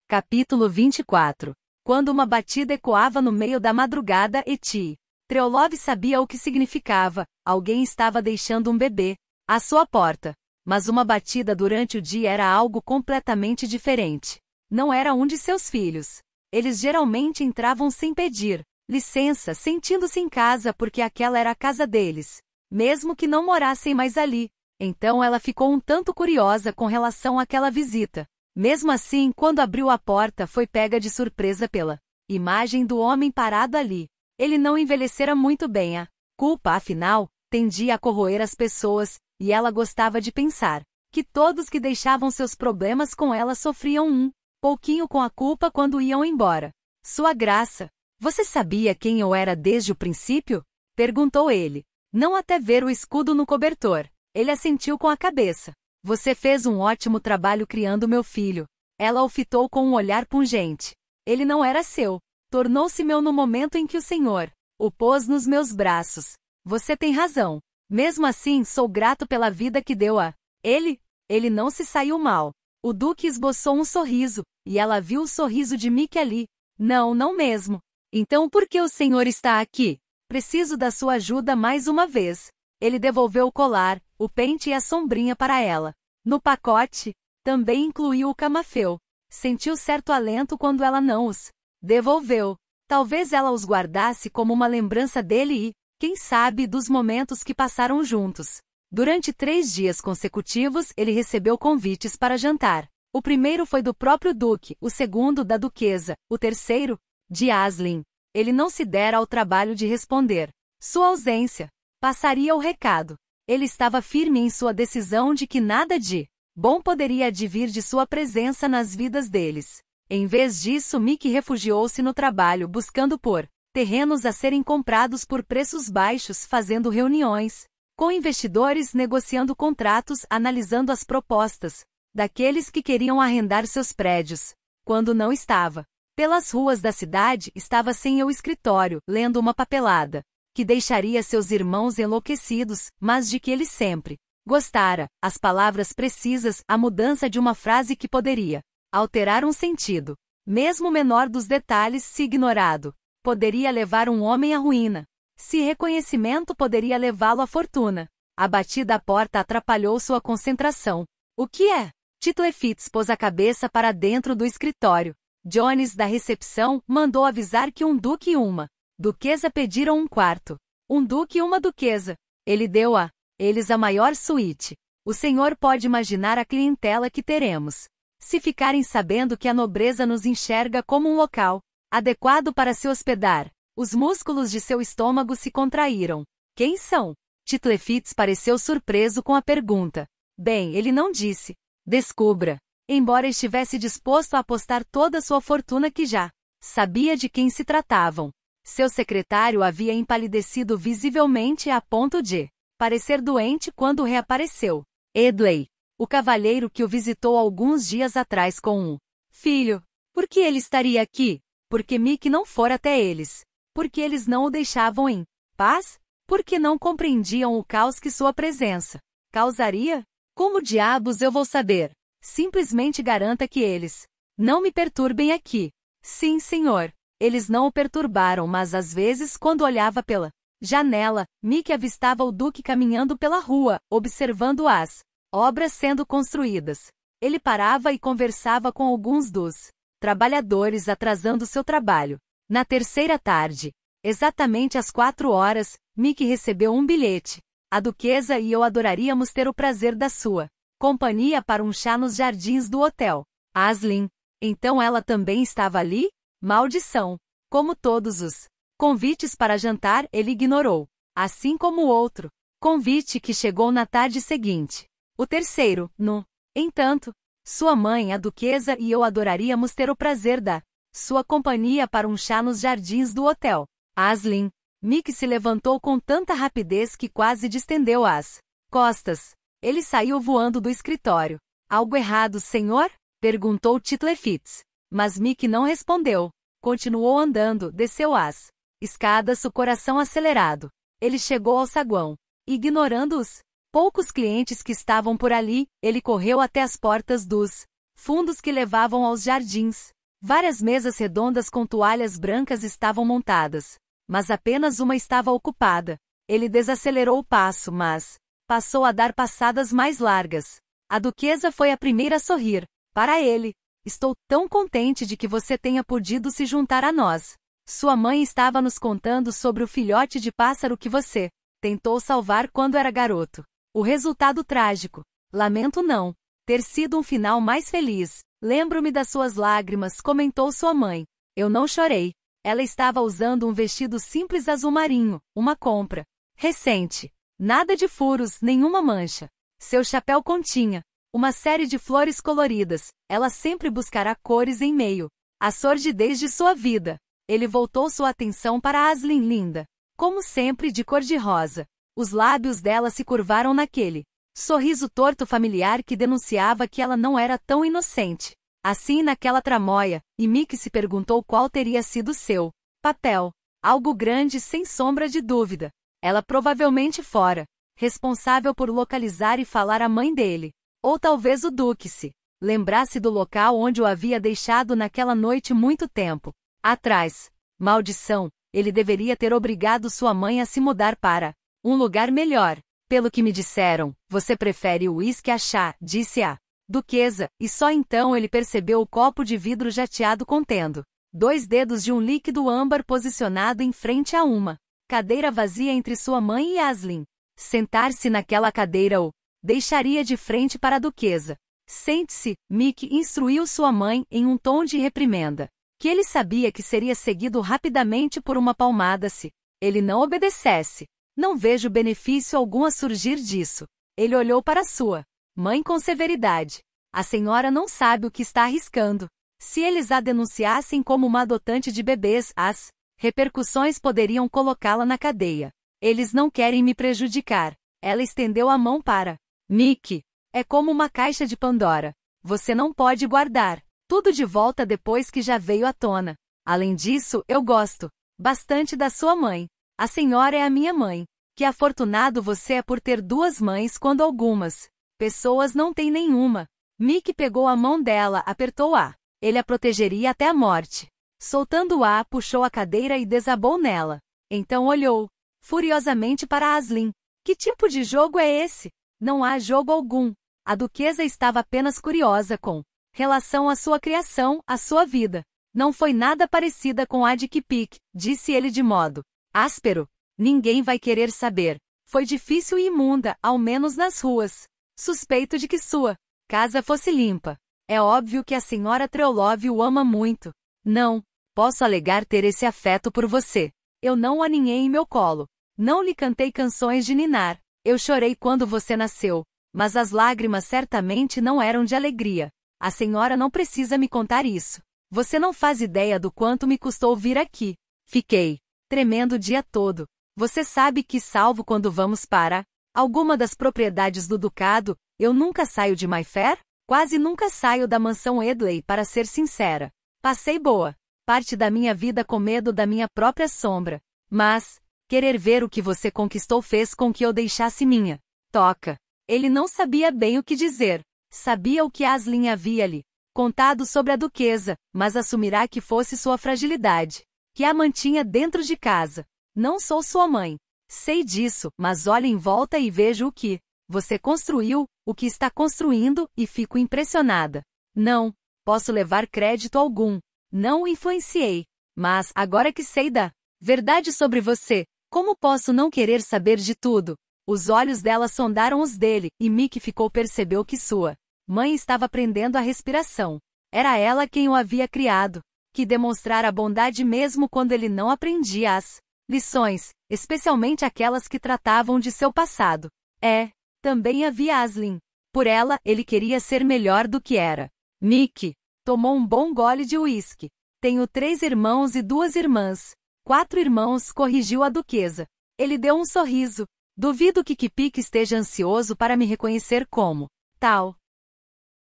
Capítulo vinte e quatro. Quando uma batida ecoava no meio da madrugada, Ettie Trewlove sabia o que significava. Alguém estava deixando um bebê à sua porta. Mas uma batida durante o dia era algo completamente diferente. Não era um de seus filhos. Eles geralmente entravam sem pedir licença, sentindo-se em casa porque aquela era a casa deles, mesmo que não morassem mais ali. Então ela ficou um tanto curiosa com relação àquela visita. Mesmo assim, quando abriu a porta, foi pega de surpresa pela imagem do homem parado ali. Ele não envelhecera muito bem. A culpa, afinal, tendia a corroer as pessoas, e ela gostava de pensar que todos que deixavam seus problemas com ela sofriam um pouquinho com a culpa quando iam embora. Sua graça. Você sabia quem eu era desde o princípio? Perguntou ele. Não até ver o escudo no cobertor. Ele assentiu com a cabeça. Você fez um ótimo trabalho criando meu filho. Ela o fitou com um olhar pungente. Ele não era seu. Tornou-se meu no momento em que o Senhor o pôs nos meus braços. Você tem razão. Mesmo assim, sou grato pela vida que deu a ele. Ele não se saiu mal. O duque esboçou um sorriso, e ela viu o sorriso de Mick ali. Não, não mesmo. Então por que o senhor está aqui? Preciso da sua ajuda mais uma vez. Ele devolveu o colar, o pente e a sombrinha para ela. No pacote, também incluiu o camafeu. Sentiu certo alento quando ela não os devolveu. Talvez ela os guardasse como uma lembrança dele e, quem sabe, dos momentos que passaram juntos. Durante três dias consecutivos, ele recebeu convites para jantar. O primeiro foi do próprio duque, o segundo da duquesa, o terceiro de Aslyn. Ele não se dera ao trabalho de responder. Sua ausência passaria o recado. Ele estava firme em sua decisão de que nada de bom poderia advir de sua presença nas vidas deles. Em vez disso, Mick refugiou-se no trabalho, buscando por terrenos a serem comprados por preços baixos, fazendo reuniões com investidores, negociando contratos, analisando as propostas daqueles que queriam arrendar seus prédios. Quando não estava pelas ruas da cidade, estava sem o escritório, lendo uma papelada que deixaria seus irmãos enlouquecidos, mas de que ele sempre gostara. As palavras precisas, a mudança de uma frase que poderia alterar um sentido, mesmo o menor dos detalhes, se ignorado, poderia levar um homem à ruína. Se reconhecimento poderia levá-lo à fortuna. A batida à porta atrapalhou sua concentração. O que é? Tittle Fitz pôs a cabeça para dentro do escritório. Jones, da recepção, mandou avisar que um duque e uma duquesa pediram um quarto. Um duque e uma duquesa. Ele deu a Eles a maior suíte. O senhor pode imaginar a clientela que teremos. Se ficarem sabendo que a nobreza nos enxerga como um local adequado para se hospedar, os músculos de seu estômago se contraíram. Quem são? Titlefitz pareceu surpreso com a pergunta. Bem, ele não disse. Descubra. Embora estivesse disposto a apostar toda sua fortuna que já sabia de quem se tratavam. Seu secretário havia empalidecido visivelmente a ponto de parecer doente quando reapareceu. Edwy, o cavalheiro que o visitou alguns dias atrás com um filho. Por que ele estaria aqui? Porque Mick não fora até eles. Porque eles não o deixavam em paz? Porque não compreendiam o caos que sua presença causaria? Como diabos eu vou saber? Simplesmente garanta que eles não me perturbem aqui. Sim, senhor. Eles não o perturbaram, mas às vezes, quando olhava pela janela, Mick avistava o duque caminhando pela rua, observando as obras sendo construídas. Ele parava e conversava com alguns dos trabalhadores atrasando seu trabalho. Na terceira tarde, exatamente às quatro horas, Mick recebeu um bilhete. A duquesa e eu adoraríamos ter o prazer da sua companhia para um chá nos jardins do hotel. Aslyn. Então ela também estava ali? Maldição! Como todos os convites para jantar, ele ignorou. Assim como o outro convite que chegou na tarde seguinte. O terceiro, no entanto, sua mãe, a duquesa e eu adoraríamos ter o prazer da sua companhia para um chá nos jardins do hotel. Aslyn. Mick se levantou com tanta rapidez que quase distendeu as costas. Ele saiu voando do escritório. Algo errado, senhor? Perguntou Titlefitz. Mas Mick não respondeu. Continuou andando, desceu as escadas, o coração acelerado. Ele chegou ao saguão. Ignorando os poucos clientes que estavam por ali, ele correu até as portas dos fundos que levavam aos jardins. Várias mesas redondas com toalhas brancas estavam montadas, mas apenas uma estava ocupada. Ele desacelerou o passo, mas passou a dar passadas mais largas. A duquesa foi a primeira a sorrir. Para ele. Estou tão contente de que você tenha podido se juntar a nós. Sua mãe estava nos contando sobre o filhote de pássaro que você tentou salvar quando era garoto. O resultado trágico. Lamento não ter sido um final mais feliz. Lembro-me das suas lágrimas, comentou sua mãe. Eu não chorei. Ela estava usando um vestido simples azul marinho, uma compra recente. Nada de furos, nenhuma mancha. Seu chapéu continha uma série de flores coloridas. Ela sempre buscará cores em meio à sordidez de sua vida. Ele voltou sua atenção para Aslyn, linda, como sempre, de cor de rosa. Os lábios dela se curvaram naquele sorriso torto familiar que denunciava que ela não era tão inocente assim naquela tramóia, e Mick se perguntou qual teria sido seu papel. Algo grande, sem sombra de dúvida. Ela provavelmente fora responsável por localizar e falar à mãe dele. Ou talvez o duque se lembrasse do local onde o havia deixado naquela noite muito tempo atrás. Maldição, ele deveria ter obrigado sua mãe a se mudar para um lugar melhor. Pelo que me disseram, você prefere o uísque a chá, disse a duquesa, e só então ele percebeu o copo de vidro jateado contendo dois dedos de um líquido âmbar posicionado em frente a uma cadeira vazia entre sua mãe e Aslyn. Sentar-se naquela cadeira o deixaria de frente para a duquesa. Sente-se, Mick instruiu sua mãe em um tom de reprimenda, que ele sabia que seria seguido rapidamente por uma palmada se ele não obedecesse. Não vejo benefício algum a surgir disso. Ele olhou para sua mãe com severidade. A senhora não sabe o que está arriscando. Se eles a denunciassem como uma adotante de bebês, as repercussões poderiam colocá-la na cadeia. Eles não querem me prejudicar. Ela estendeu a mão para Mick. É como uma caixa de Pandora. Você não pode guardar tudo de volta depois que já veio à tona. Além disso, eu gosto bastante da sua mãe. A senhora é a minha mãe. Que afortunado você é por ter duas mães quando algumas pessoas não têm nenhuma. Mick pegou a mão dela, apertou-a. Ele a protegeria até a morte. Soltando-a, puxou a cadeira e desabou nela. Então olhou furiosamente para Aslyn. Que tipo de jogo é esse? Não há jogo algum. A duquesa estava apenas curiosa com relação à sua criação, à sua vida. Não foi nada parecida com a de Kipwick, disse ele de modo áspero. Ninguém vai querer saber. Foi difícil e imunda, ao menos nas ruas. Suspeito de que sua casa fosse limpa. É óbvio que a senhora Trewlove o ama muito. Não posso alegar ter esse afeto por você. Eu não o aninhei em meu colo. Não lhe cantei canções de ninar. Eu chorei quando você nasceu. Mas as lágrimas certamente não eram de alegria. A senhora não precisa me contar isso. Você não faz ideia do quanto me custou vir aqui. Fiquei tremendo o dia todo. Você sabe que, salvo quando vamos para alguma das propriedades do ducado, eu nunca saio de Mayfair? Quase nunca saio da mansão Hedley, para ser sincera. Passei boa parte da minha vida com medo da minha própria sombra. Mas querer ver o que você conquistou fez com que eu deixasse minha toca. Ele não sabia bem o que dizer. Sabia o que Aslyn havia-lhe contado sobre a duquesa, mas assumirá que fosse sua fragilidade que a mantinha dentro de casa. Não sou sua mãe. Sei disso, mas olho em volta e vejo o que você construiu, o que está construindo, e fico impressionada. Não posso levar crédito algum. Não o influenciei. Mas, agora que sei da verdade sobre você, como posso não querer saber de tudo? Os olhos dela sondaram os dele, e Mick ficou percebeu que sua mãe estava prendendo a respiração. Era ela quem o havia criado, que demonstrara bondade mesmo quando ele não aprendia as lições, especialmente aquelas que tratavam de seu passado. É, também havia Aslyn. Por ela, ele queria ser melhor do que era. Mick tomou um bom gole de uísque. Tenho três irmãos e duas irmãs. Quatro irmãos, corrigiu a duquesa. Ele deu um sorriso. Duvido que Kipwick esteja ansioso para me reconhecer como tal.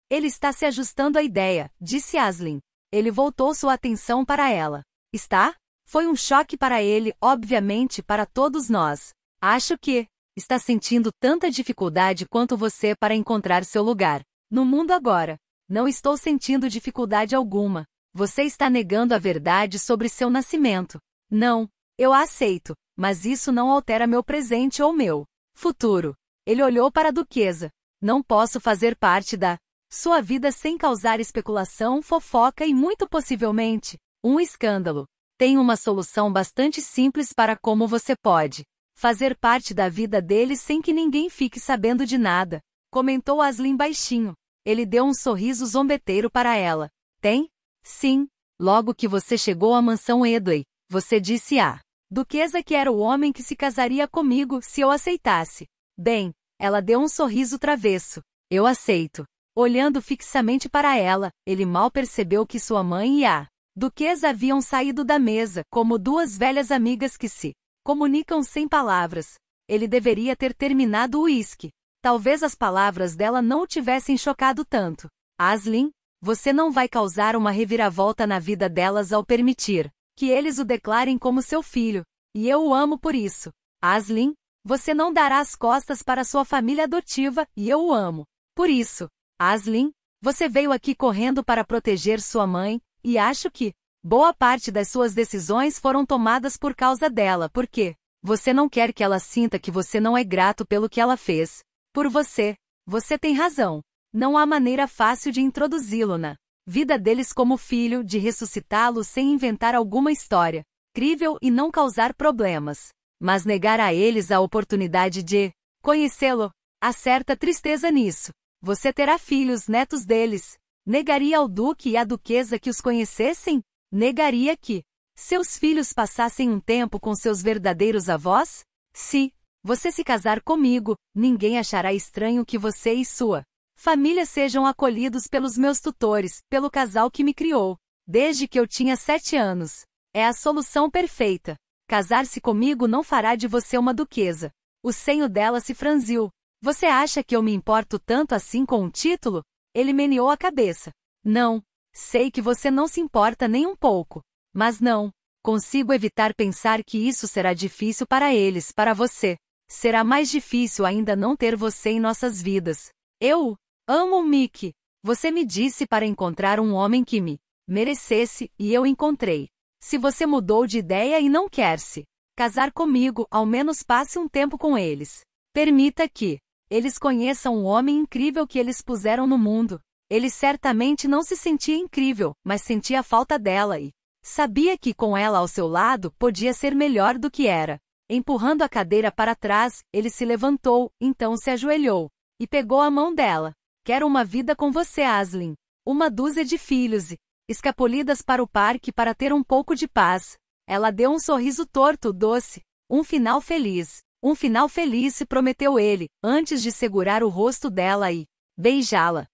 Ele está se ajustando à ideia, disse Aslyn. Ele voltou sua atenção para ela. Está? Foi um choque para ele, obviamente, para todos nós. Acho que está sentindo tanta dificuldade quanto você para encontrar seu lugar no mundo agora. Não estou sentindo dificuldade alguma. Você está negando a verdade sobre seu nascimento. Não, eu a aceito. Mas isso não altera meu presente ou meu futuro. Ele olhou para a duquesa. Não posso fazer parte da sua vida sem causar especulação, fofoca e muito possivelmente um escândalo. Tem uma solução bastante simples para como você pode fazer parte da vida dele sem que ninguém fique sabendo de nada, comentou Aslyn baixinho. Ele deu um sorriso zombeteiro para ela. Tem? Sim. Logo que você chegou à mansão Edwy, você disse a duquesa que era o homem que se casaria comigo se eu aceitasse. Bem, ela deu um sorriso travesso. Eu aceito. Olhando fixamente para ela, ele mal percebeu que sua mãe e a duquesa haviam saído da mesa, como duas velhas amigas que se comunicam sem palavras. Ele deveria ter terminado o uísque. Talvez as palavras dela não o tivessem chocado tanto. Aslyn, você não vai causar uma reviravolta na vida delas ao permitir que eles o declarem como seu filho, e eu o amo por isso. Aslyn, você não dará as costas para sua família adotiva, e eu o amo por isso. Aslyn, você veio aqui correndo para proteger sua mãe, e acho que boa parte das suas decisões foram tomadas por causa dela, porque você não quer que ela sinta que você não é grato pelo que ela fez por você. Você tem razão. Não há maneira fácil de introduzi-lo na vida deles como filho, de ressuscitá-lo sem inventar alguma história crível e não causar problemas. Mas negar a eles a oportunidade de conhecê-lo, há certa tristeza nisso. Você terá filhos, netos deles. Negaria ao duque e à duquesa que os conhecessem? Negaria que seus filhos passassem um tempo com seus verdadeiros avós? Se você se casar comigo, ninguém achará estranho que você e sua família sejam acolhidos pelos meus tutores, pelo casal que me criou desde que eu tinha sete anos. É a solução perfeita. Casar-se comigo não fará de você uma duquesa. O senho dela se franziu. Você acha que eu me importo tanto assim com um título? Ele meneou a cabeça. Não. Sei que você não se importa nem um pouco. Mas não consigo evitar pensar que isso será difícil para eles, para você. Será mais difícil ainda não ter você em nossas vidas. Eu amo o Mick. Você me disse para encontrar um homem que me merecesse, e eu encontrei. Se você mudou de ideia e não quer se casar comigo, ao menos passe um tempo com eles. Permita que eles conheçam o homem incrível que eles puseram no mundo. Ele certamente não se sentia incrível, mas sentia a falta dela e sabia que com ela ao seu lado podia ser melhor do que era. Empurrando a cadeira para trás, ele se levantou, então se ajoelhou. E pegou a mão dela. Quero uma vida com você, Aslyn. Uma dúzia de filhos e... escapolidas para o parque para ter um pouco de paz. Ela deu um sorriso torto, doce. Um final feliz. Um final feliz, prometeu ele, antes de segurar o rosto dela e beijá-la.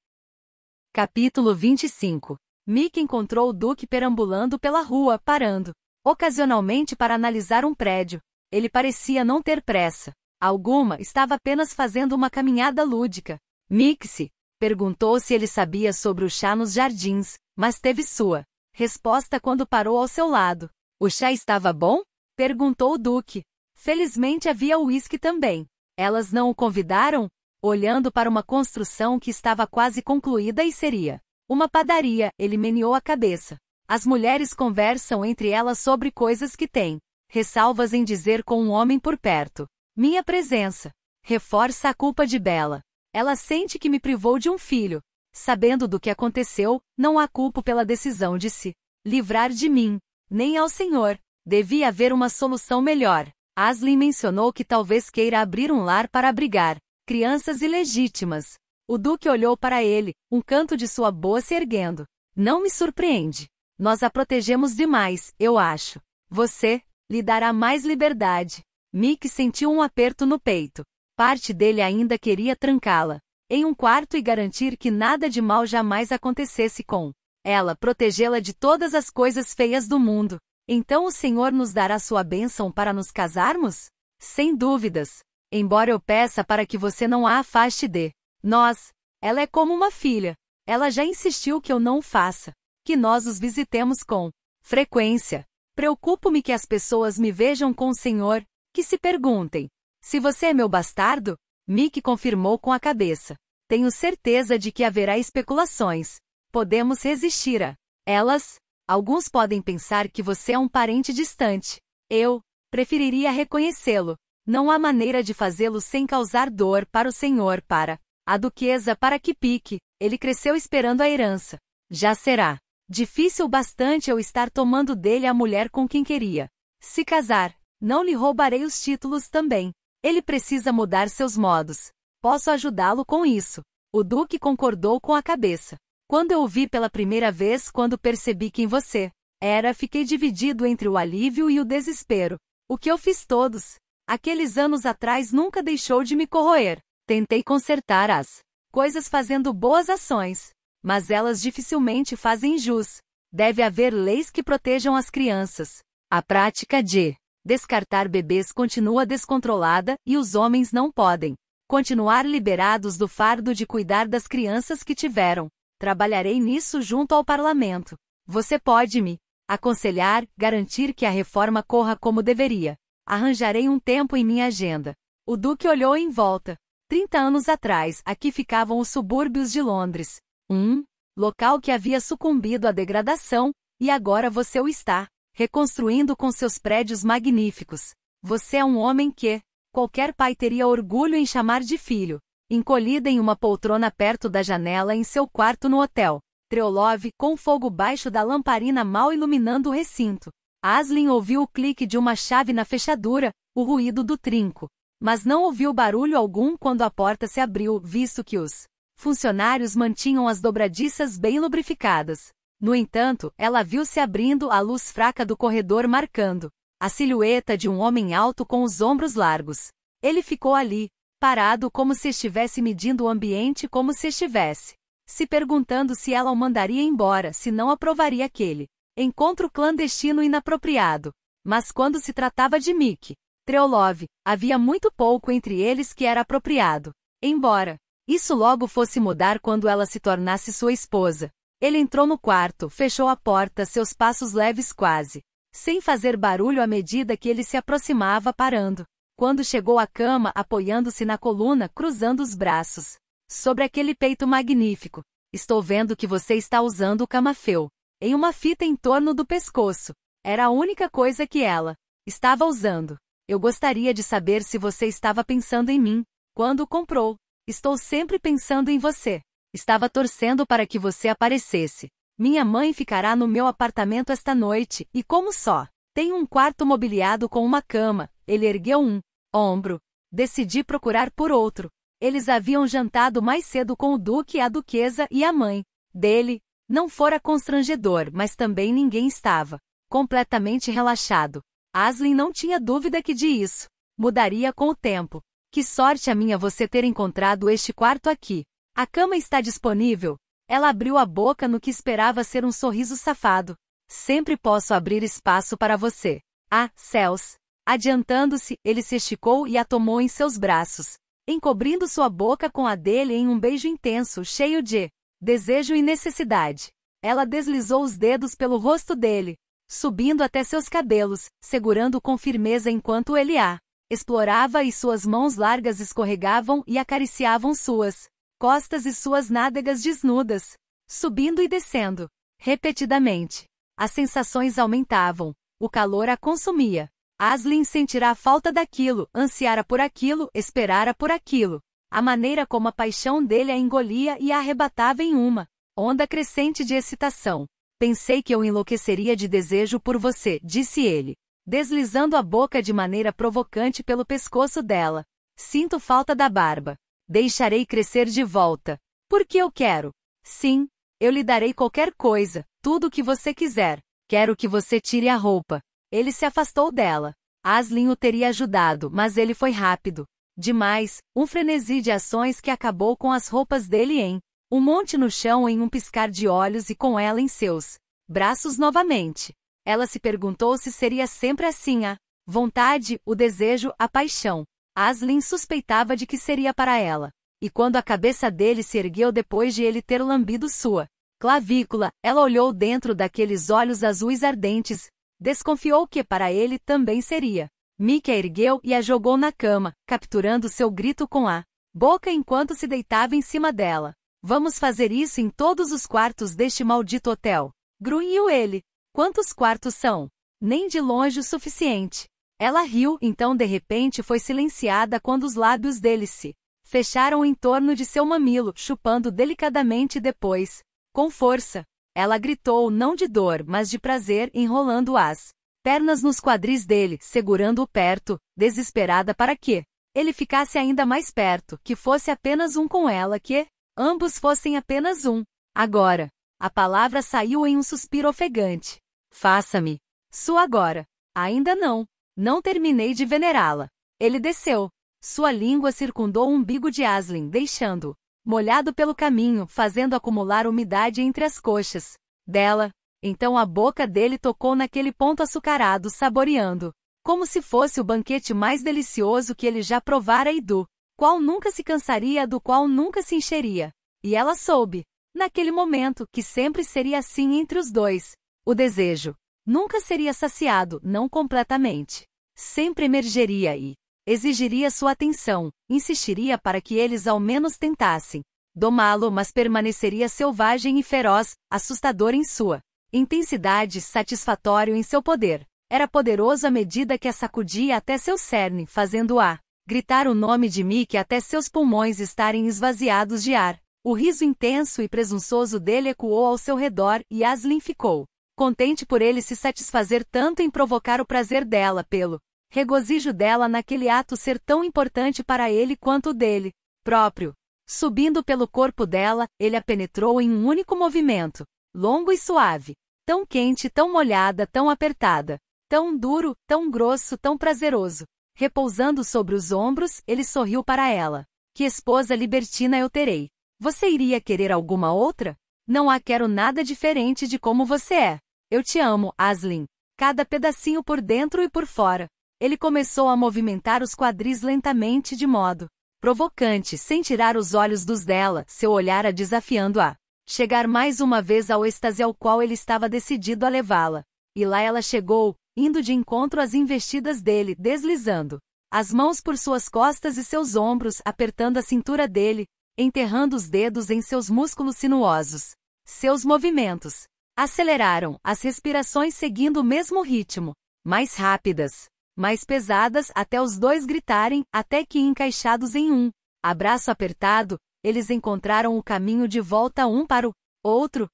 Capítulo vinte e cinco. Mick encontrou o Duke perambulando pela rua, parando ocasionalmente para analisar um prédio. Ele parecia não ter pressa alguma, estava apenas fazendo uma caminhada lúdica. Mick se perguntou se ele sabia sobre o chá nos jardins, mas teve sua resposta quando parou ao seu lado. O chá estava bom? Perguntou o Duke. Felizmente havia uísque também. Elas não o convidaram? Olhando para uma construção que estava quase concluída e seria uma padaria, ele meneou a cabeça. As mulheres conversam entre elas sobre coisas que têm ressalvas em dizer com um homem por perto. Minha presença reforça a culpa de Bella. Ela sente que me privou de um filho. Sabendo do que aconteceu, não a culpo pela decisão de se livrar de mim, nem ao senhor. Devia haver uma solução melhor. Aslyn mencionou que talvez queira abrir um lar para abrigar crianças ilegítimas. O Duke olhou para ele, um canto de sua boa se erguendo. Não me surpreende. Nós a protegemos demais, eu acho. Você lhe dará mais liberdade. Mick sentiu um aperto no peito. Parte dele ainda queria trancá-la em um quarto e garantir que nada de mal jamais acontecesse com ela, protegê-la de todas as coisas feias do mundo. Então o Senhor nos dará sua bênção para nos casarmos? Sem dúvidas. Embora eu peça para que você não a afaste de nós. Ela é como uma filha. Ela já insistiu que eu não o faça. Que nós os visitemos com frequência. Preocupo-me que as pessoas me vejam com o Senhor, que se perguntem. Se você é meu bastardo? Mick confirmou com a cabeça. Tenho certeza de que haverá especulações. Podemos resistir a elas. Alguns podem pensar que você é um parente distante. Eu preferiria reconhecê-lo. Não há maneira de fazê-lo sem causar dor para o senhor, para a duquesa, para Kipwick. Ele cresceu esperando a herança. Já será difícil bastante eu estar tomando dele a mulher com quem queria se casar. Não lhe roubarei os títulos também. Ele precisa mudar seus modos. Posso ajudá-lo com isso. O Duke concordou com a cabeça. Quando eu o vi pela primeira vez, quando percebi quem você era, fiquei dividido entre o alívio e o desespero. O que eu fiz todos aqueles anos atrás nunca deixou de me corroer. Tentei consertar as coisas fazendo boas ações, mas elas dificilmente fazem jus. Deve haver leis que protejam as crianças. A prática de descartar bebês continua descontrolada e os homens não podem continuar liberados do fardo de cuidar das crianças que tiveram. Trabalharei nisso junto ao parlamento. Você pode me aconselhar, garantir que a reforma corra como deveria. Arranjarei um tempo em minha agenda. O Duke olhou em volta. Trinta anos atrás, aqui ficavam os subúrbios de Londres. Um local que havia sucumbido à degradação, e agora você o está reconstruindo com seus prédios magníficos. Você é um homem que qualquer pai teria orgulho em chamar de filho. Encolhida em uma poltrona perto da janela em seu quarto no hotel Trewlove, com fogo baixo da lamparina mal iluminando o recinto. Aslyn ouviu o clique de uma chave na fechadura, o ruído do trinco. Mas não ouviu barulho algum quando a porta se abriu, visto que os funcionários mantinham as dobradiças bem lubrificadas. No entanto, ela viu se abrindo a luz fraca do corredor marcando a silhueta de um homem alto com os ombros largos. Ele ficou ali, parado como se estivesse medindo o ambiente, como se estivesse se perguntando se ela o mandaria embora, se não aprovaria aquele encontro clandestino inapropriado. Mas quando se tratava de Mick Trewlove, havia muito pouco entre eles que era apropriado. Embora isso logo fosse mudar quando ela se tornasse sua esposa. Ele entrou no quarto, fechou a porta, seus passos leves quase sem fazer barulho à medida que ele se aproximava, parando quando chegou à cama, apoiando-se na coluna, cruzando os braços sobre aquele peito magnífico. Estou vendo que você está usando o camafeu em uma fita em torno do pescoço. Era a única coisa que ela estava usando. Eu gostaria de saber se você estava pensando em mim quando o comprou. Estou sempre pensando em você. Estava torcendo para que você aparecesse. Minha mãe ficará no meu apartamento esta noite, e como só tenho um quarto mobiliado com uma cama, Ele ergueu um ombro. Decidi procurar por outro. Eles haviam jantado mais cedo com o duque, a duquesa e a mãe dele. Não fora constrangedor, mas também ninguém estava completamente relaxado. Aslyn não tinha dúvida que de isso mudaria com o tempo. Que sorte a minha você ter encontrado este quarto aqui. A cama está disponível? Ela abriu a boca no que esperava ser um sorriso safado. Sempre posso abrir espaço para você. Ah, céus! Adiantando-se, ele se esticou e a tomou em seus braços, encobrindo sua boca com a dele em um beijo intenso, cheio de desejo e necessidade. Ela deslizou os dedos pelo rosto dele, subindo até seus cabelos, segurando com firmeza enquanto ele a explorava e suas mãos largas escorregavam e acariciavam suas costas e suas nádegas desnudas, subindo e descendo, repetidamente. As sensações aumentavam, o calor a consumia. Aslyn sentirá a falta daquilo, ansiara por aquilo, esperara por aquilo. A maneira como a paixão dele a engolia e a arrebatava em uma onda crescente de excitação. Pensei que eu enlouqueceria de desejo por você, disse ele, deslizando a boca de maneira provocante pelo pescoço dela. Sinto falta da barba. Deixarei crescer de volta. Porque eu quero. Sim, eu lhe darei qualquer coisa, tudo o que você quiser. Quero que você tire a roupa. Ele se afastou dela. Aslyn o teria ajudado, mas ele foi rápido demais, um frenesi de ações que acabou com as roupas dele em um monte no chão em um piscar de olhos e com ela em seus braços novamente. Ela se perguntou se seria sempre assim a vontade, o desejo, a paixão. Aslyn suspeitava de que seria para ela. E quando a cabeça dele se ergueu depois de ele ter lambido sua clavícula, ela olhou dentro daqueles olhos azuis ardentes. Desconfiou que para ele também seria. Mick a ergueu e a jogou na cama, capturando seu grito com a boca enquanto se deitava em cima dela. Vamos fazer isso em todos os quartos deste maldito hotel. Grunhiu ele. Quantos quartos são? Nem de longe o suficiente. Ela riu, então de repente foi silenciada quando os lábios dele se fecharam em torno de seu mamilo, chupando delicadamente depois, com força. Ela gritou, não de dor, mas de prazer, enrolando as pernas nos quadris dele, segurando-o perto, desesperada para que ele ficasse ainda mais perto, que fosse apenas um com ela, que ambos fossem apenas um. Agora. A palavra saiu em um suspiro ofegante. Faça-me sua agora. Ainda não. Não terminei de venerá-la. Ele desceu. Sua língua circundou o umbigo de Aslyn, deixando-o molhado pelo caminho, fazendo acumular umidade entre as coxas dela. Então a boca dele tocou naquele ponto açucarado, saboreando, como se fosse o banquete mais delicioso que ele já provara e do qual nunca se cansaria, do qual nunca se encheria. E ela soube, naquele momento, que sempre seria assim entre os dois. O desejo nunca seria saciado, não completamente. Sempre emergeria e exigiria sua atenção, insistiria para que eles ao menos tentassem domá-lo, mas permaneceria selvagem e feroz, assustador em sua intensidade, satisfatório em seu poder. Era poderoso à medida que a sacudia até seu cerne, fazendo-a gritar o nome de Mick até seus pulmões estarem esvaziados de ar. O riso intenso e presunçoso dele ecoou ao seu redor e Aslyn ficou contente por ele se satisfazer tanto em provocar o prazer dela, pelo regozijo dela naquele ato ser tão importante para ele quanto o dele próprio. Subindo pelo corpo dela, ele a penetrou em um único movimento, longo e suave, tão quente, tão molhada, tão apertada, tão duro, tão grosso, tão prazeroso. Repousando sobre os ombros, ele sorriu para ela. Que esposa libertina eu terei. Você iria querer alguma outra? Não a quero nada diferente de como você é. Eu te amo, Aslyn. Cada pedacinho por dentro e por fora. Ele começou a movimentar os quadris lentamente, de modo provocante, sem tirar os olhos dos dela, seu olhar a desafiando-a chegar mais uma vez ao êxtase ao qual ele estava decidido a levá-la. E lá ela chegou, indo de encontro às investidas dele, deslizando as mãos por suas costas e seus ombros, apertando a cintura dele, enterrando os dedos em seus músculos sinuosos. Seus movimentos aceleraram, as respirações seguindo o mesmo ritmo, mais rápidas, mais pesadas, até os dois gritarem, até que, encaixados em um abraço apertado, eles encontraram o caminho de volta um para o outro.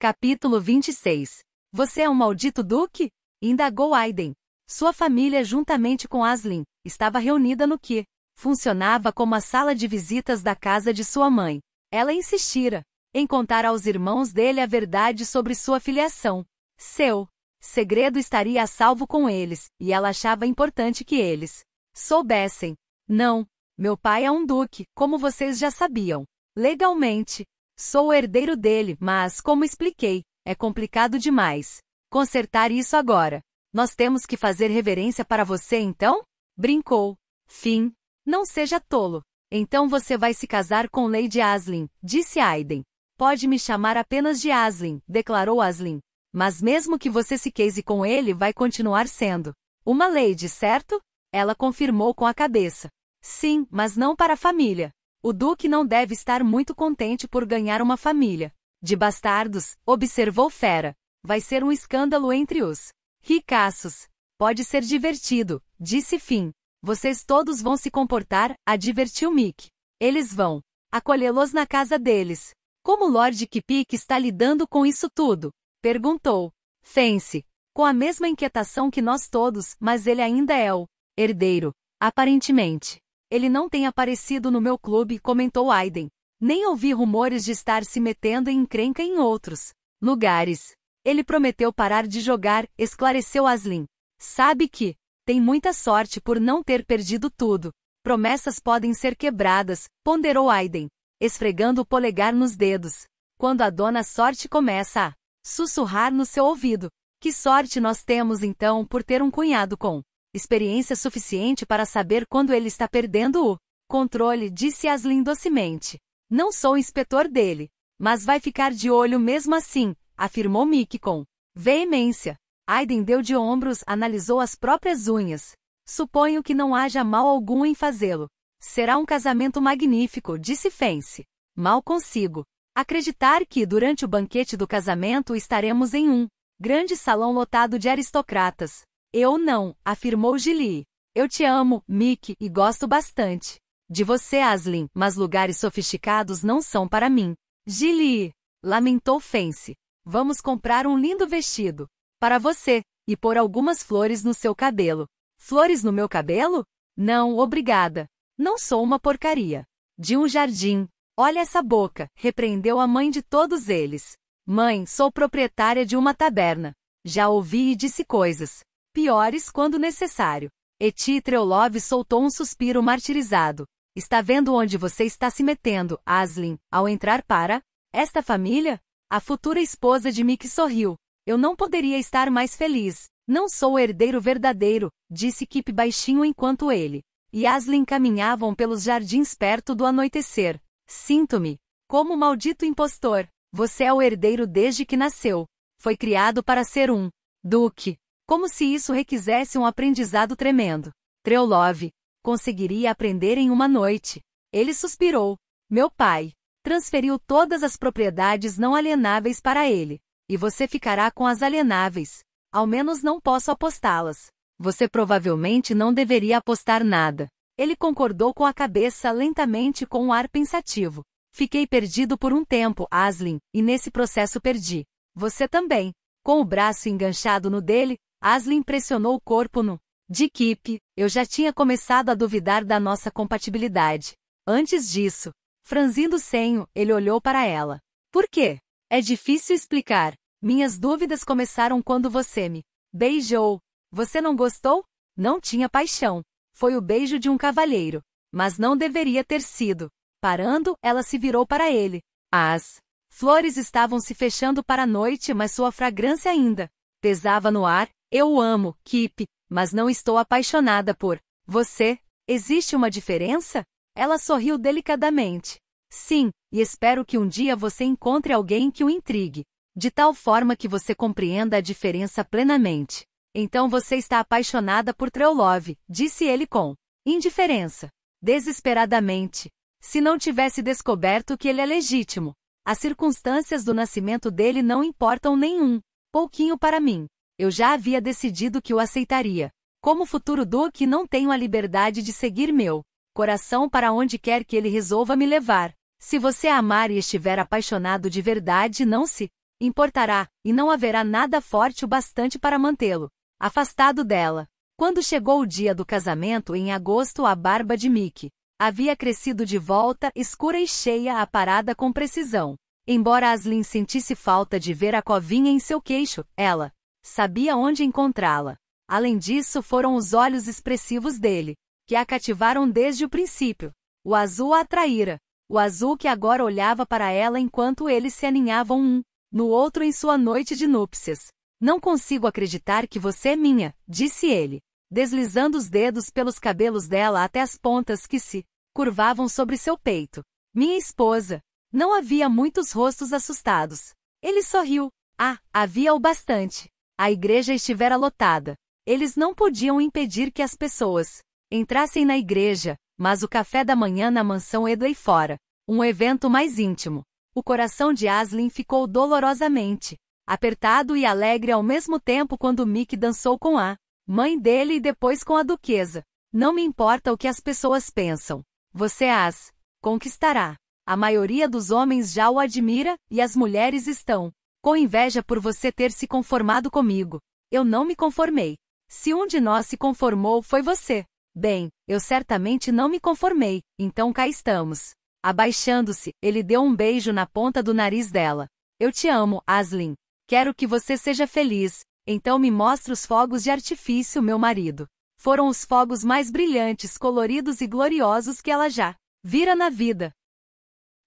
Capítulo vinte e seis. Você é um maldito duque? Indagou Aiden. Sua família, juntamente com Aslyn, estava reunida no que funcionava como a sala de visitas da casa de sua mãe. Ela insistira em contar aos irmãos dele a verdade sobre sua filiação. Seu segredo estaria a salvo com eles, e ela achava importante que eles soubessem. Não, meu pai é um duque, como vocês já sabiam. Legalmente, sou o herdeiro dele, mas, como expliquei, é complicado demais consertar isso agora. Nós temos que fazer reverência para você, então? Brincou Finn. Não seja tolo. Então você vai se casar com Lady Aslyn, disse Aiden. Pode me chamar apenas de Aslyn, declarou Aslyn. Mas mesmo que você se case com ele, vai continuar sendo uma Lady, certo? Ela confirmou com a cabeça. Sim, mas não para a família. O Duque não deve estar muito contente por ganhar uma família de bastardos, observou Fera. Vai ser um escândalo entre os ricaços. Pode ser divertido, disse Finn. Vocês todos vão se comportar, advertiu Mick. Eles vão acolhê-los na casa deles. Como Lord Kipwick está lidando com isso tudo? Perguntou Fancy, com a mesma inquietação que nós todos, mas ele ainda é o herdeiro, aparentemente. Ele não tem aparecido no meu clube, comentou Aiden. Nem ouvi rumores de estar se metendo em encrenca em outros lugares. Ele prometeu parar de jogar, esclareceu Aslyn. Sabe que tem muita sorte por não ter perdido tudo. Promessas podem ser quebradas, ponderou Aiden, esfregando o polegar nos dedos. Quando a dona sorte começa a sussurrar no seu ouvido. Que sorte nós temos então por ter um cunhado com experiência suficiente para saber quando ele está perdendo o controle, disse Aslyn docemente. Não sou o inspetor dele, mas vai ficar de olho mesmo assim, afirmou Mick com veemência. Aiden deu de ombros, analisou as próprias unhas. Suponho que não haja mal algum em fazê-lo. Será um casamento magnífico, disse Fancy. Mal consigo acreditar que durante o banquete do casamento estaremos em um grande salão lotado de aristocratas. Eu não, afirmou Gilly. Eu te amo, Mick, e gosto bastante de você, Aslyn, mas lugares sofisticados não são para mim. Gilly, lamentou Fancy. Vamos comprar um lindo vestido para você, e pôr algumas flores no seu cabelo. Flores no meu cabelo? Não, obrigada. Não sou uma porcaria de um jardim. Olha essa boca, repreendeu a mãe de todos eles. Mãe, sou proprietária de uma taberna. Já ouvi e disse coisas piores quando necessário. Ettie Trewlove soltou um suspiro martirizado. Está vendo onde você está se metendo, Aslyn, ao entrar para esta família? A futura esposa de Mick sorriu. Eu não poderia estar mais feliz. Não sou o herdeiro verdadeiro, disse Kip baixinho enquanto ele e Aslyn caminhavam pelos jardins perto do anoitecer. Sinto-me como um maldito impostor. Você é o herdeiro desde que nasceu. Foi criado para ser um duque. Como se isso requisesse um aprendizado tremendo. Trewlove conseguiria aprender em uma noite. Ele suspirou. Meu pai transferiu todas as propriedades não alienáveis para ele. E você ficará com as alienáveis. Ao menos não posso apostá-las. Você provavelmente não deveria apostar nada. Ele concordou com a cabeça lentamente, com um ar pensativo. Fiquei perdido por um tempo, Aslyn, e nesse processo perdi você também. Com o braço enganchado no dele, Aslyn pressionou o corpo no de Kip. Eu já tinha começado a duvidar da nossa compatibilidade. Antes disso, franzindo o senho, ele olhou para ela. Por quê? É difícil explicar. Minhas dúvidas começaram quando você me beijou. Você não gostou? Não tinha paixão. Foi o beijo de um cavalheiro. Mas não deveria ter sido. Parando, ela se virou para ele. As flores estavam se fechando para a noite, mas sua fragrância ainda pesava no ar. Eu o amo, Kip, mas não estou apaixonada por você. Existe uma diferença? Ela sorriu delicadamente. Sim, e espero que um dia você encontre alguém que o intrigue de tal forma que você compreenda a diferença plenamente. Então você está apaixonada por Trewlove, disse ele com indiferença, desesperadamente. Se não tivesse descoberto que ele é legítimo, as circunstâncias do nascimento dele não importam nenhum pouquinho para mim. Eu já havia decidido que o aceitaria. Como futuro duque, não tenho a liberdade de seguir meu coração para onde quer que ele resolva me levar. Se você amar e estiver apaixonado de verdade, não se importará, e não haverá nada forte o bastante para mantê-lo afastado dela. Quando chegou o dia do casamento em agosto, a barba de Mick havia crescido de volta, escura e cheia, aparada com precisão. Embora Aslyn sentisse falta de ver a covinha em seu queixo, ela sabia onde encontrá-la. Além disso, foram os olhos expressivos dele que a cativaram desde o princípio. O azul a atraíra. O azul que agora olhava para ela enquanto eles se aninhavam um no outro em sua noite de núpcias. Não consigo acreditar que você é minha, disse ele, deslizando os dedos pelos cabelos dela até as pontas que se curvavam sobre seu peito. Minha esposa. Não havia muitos rostos assustados. Ele sorriu. Ah, havia o bastante. A igreja estivera lotada. Eles não podiam impedir que as pessoas entrassem na igreja, mas o café da manhã na mansão Edwy fora um evento mais íntimo. O coração de Aslyn ficou dolorosamente apertado e alegre ao mesmo tempo quando Mick dançou com a mãe dele e depois com a duquesa. Não me importa o que as pessoas pensam. Você as conquistará. A maioria dos homens já o admira, e as mulheres estão com inveja por você ter se conformado comigo. Eu não me conformei. Se um de nós se conformou, foi você. Bem, eu certamente não me conformei, então cá estamos. Abaixando-se, ele deu um beijo na ponta do nariz dela. Eu te amo, Aslyn. Quero que você seja feliz, então me mostre os fogos de artifício, meu marido. Foram os fogos mais brilhantes, coloridos e gloriosos que ela já vira na vida.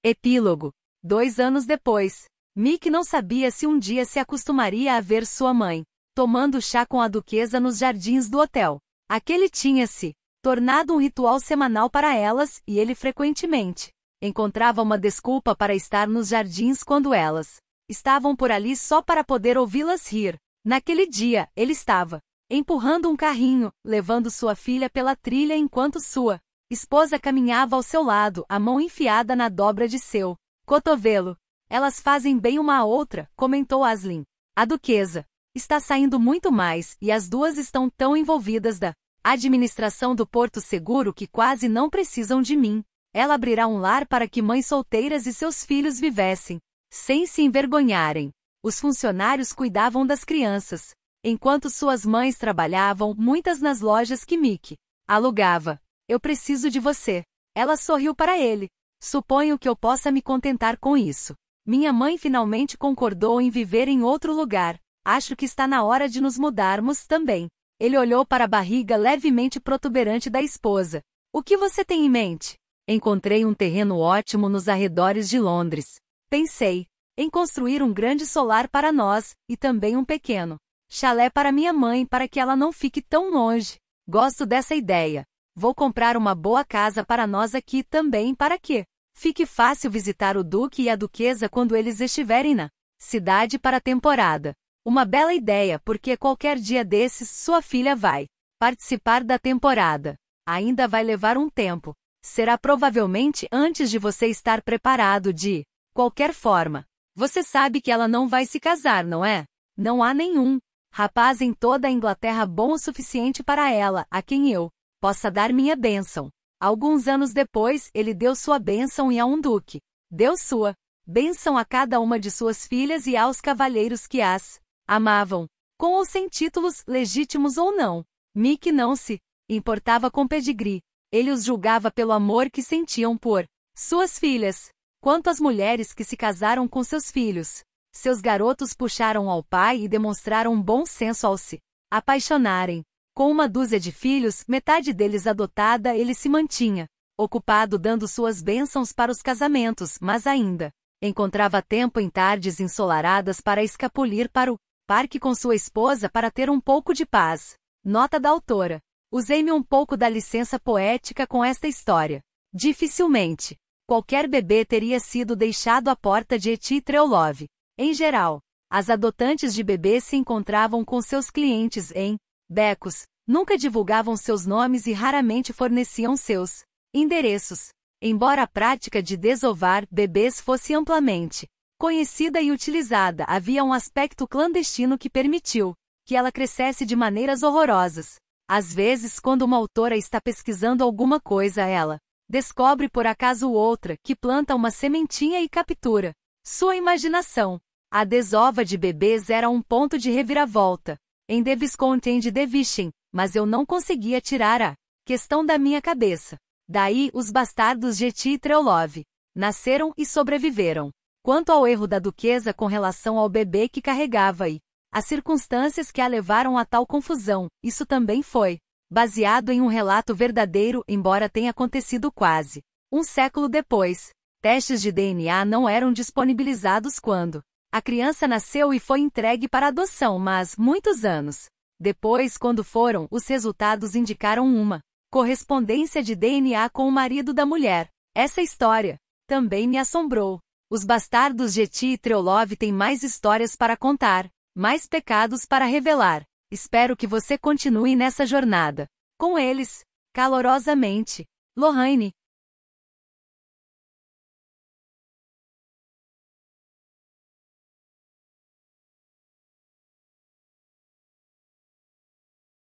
Epílogo. Dois anos depois, Mick não sabia se um dia se acostumaria a ver sua mãe tomando chá com a duquesa nos jardins do hotel. Aquele tinha-se tornado um ritual semanal para elas, e ele frequentemente encontrava uma desculpa para estar nos jardins quando elas estavam por ali só para poder ouvi-las rir. Naquele dia, ele estava empurrando um carrinho, levando sua filha pela trilha enquanto sua esposa caminhava ao seu lado, a mão enfiada na dobra de seu cotovelo. Elas fazem bem uma à outra, comentou Aslyn. A duquesa está saindo muito mais, e as duas estão tão envolvidas da administração do Porto Seguro que quase não precisam de mim. Ela abrirá um lar para que mães solteiras e seus filhos vivessem sem se envergonharem. Os funcionários cuidavam das crianças, enquanto suas mães trabalhavam, muitas nas lojas que Mick alugava. Eu preciso de você. Ela sorriu para ele. Suponho que eu possa me contentar com isso. Minha mãe finalmente concordou em viver em outro lugar. Acho que está na hora de nos mudarmos também. Ele olhou para a barriga levemente protuberante da esposa. O que você tem em mente? Encontrei um terreno ótimo nos arredores de Londres. Pensei em construir um grande solar para nós, e também um pequeno chalé para minha mãe para que ela não fique tão longe. Gosto dessa ideia. Vou comprar uma boa casa para nós aqui também para que fique fácil visitar o duque e a duquesa quando eles estiverem na cidade para a temporada. Uma bela ideia, porque qualquer dia desses sua filha vai participar da temporada. Ainda vai levar um tempo. Será provavelmente antes de você estar preparado de qualquer forma. Você sabe que ela não vai se casar, não é? Não há nenhum rapaz em toda a Inglaterra bom o suficiente para ela, a quem eu possa dar minha bênção. Alguns anos depois, ele deu sua bênção e a um duque deu sua bênção a cada uma de suas filhas e aos cavalheiros que as amavam, com ou sem títulos, legítimos ou não. Mick não se importava com pedigree. Ele os julgava pelo amor que sentiam por suas filhas. Quanto às mulheres que se casaram com seus filhos, seus garotos puxaram ao pai e demonstraram um bom senso ao se apaixonarem. Com uma dúzia de filhos, metade deles adotada, ele se mantinha ocupado dando suas bênçãos para os casamentos, mas ainda encontrava tempo em tardes ensolaradas para escapulir para o parque com sua esposa para ter um pouco de paz. Nota da autora. Usei-me um pouco da licença poética com esta história. Dificilmente qualquer bebê teria sido deixado à porta de Ettie Trewlove. Em geral, as adotantes de bebês se encontravam com seus clientes em becos, nunca divulgavam seus nomes e raramente forneciam seus endereços, embora a prática de desovar bebês fosse amplamente conhecida e utilizada. Havia um aspecto clandestino que permitiu que ela crescesse de maneiras horrorosas. Às vezes, quando uma autora está pesquisando alguma coisa, ela descobre por acaso outra que planta uma sementinha e captura sua imaginação. A desova de bebês era um ponto de reviravolta. Em The Visconde de Devishin, mas eu não conseguia tirar a questão da minha cabeça. Daí, os bastardos de Ettie Trewlove nasceram e sobreviveram. Quanto ao erro da duquesa com relação ao bebê que carregava e as circunstâncias que a levaram a tal confusão, isso também foi baseado em um relato verdadeiro, embora tenha acontecido quase um século depois. Testes de D N A não eram disponibilizados quando a criança nasceu e foi entregue para adoção, mas, muitos anos depois, quando foram, os resultados indicaram uma correspondência de D N A com o marido da mulher. Essa história também me assombrou. Os bastardos de Ettie Trewlove têm mais histórias para contar, mais pecados para revelar. Espero que você continue nessa jornada com eles. Calorosamente, Lorraine.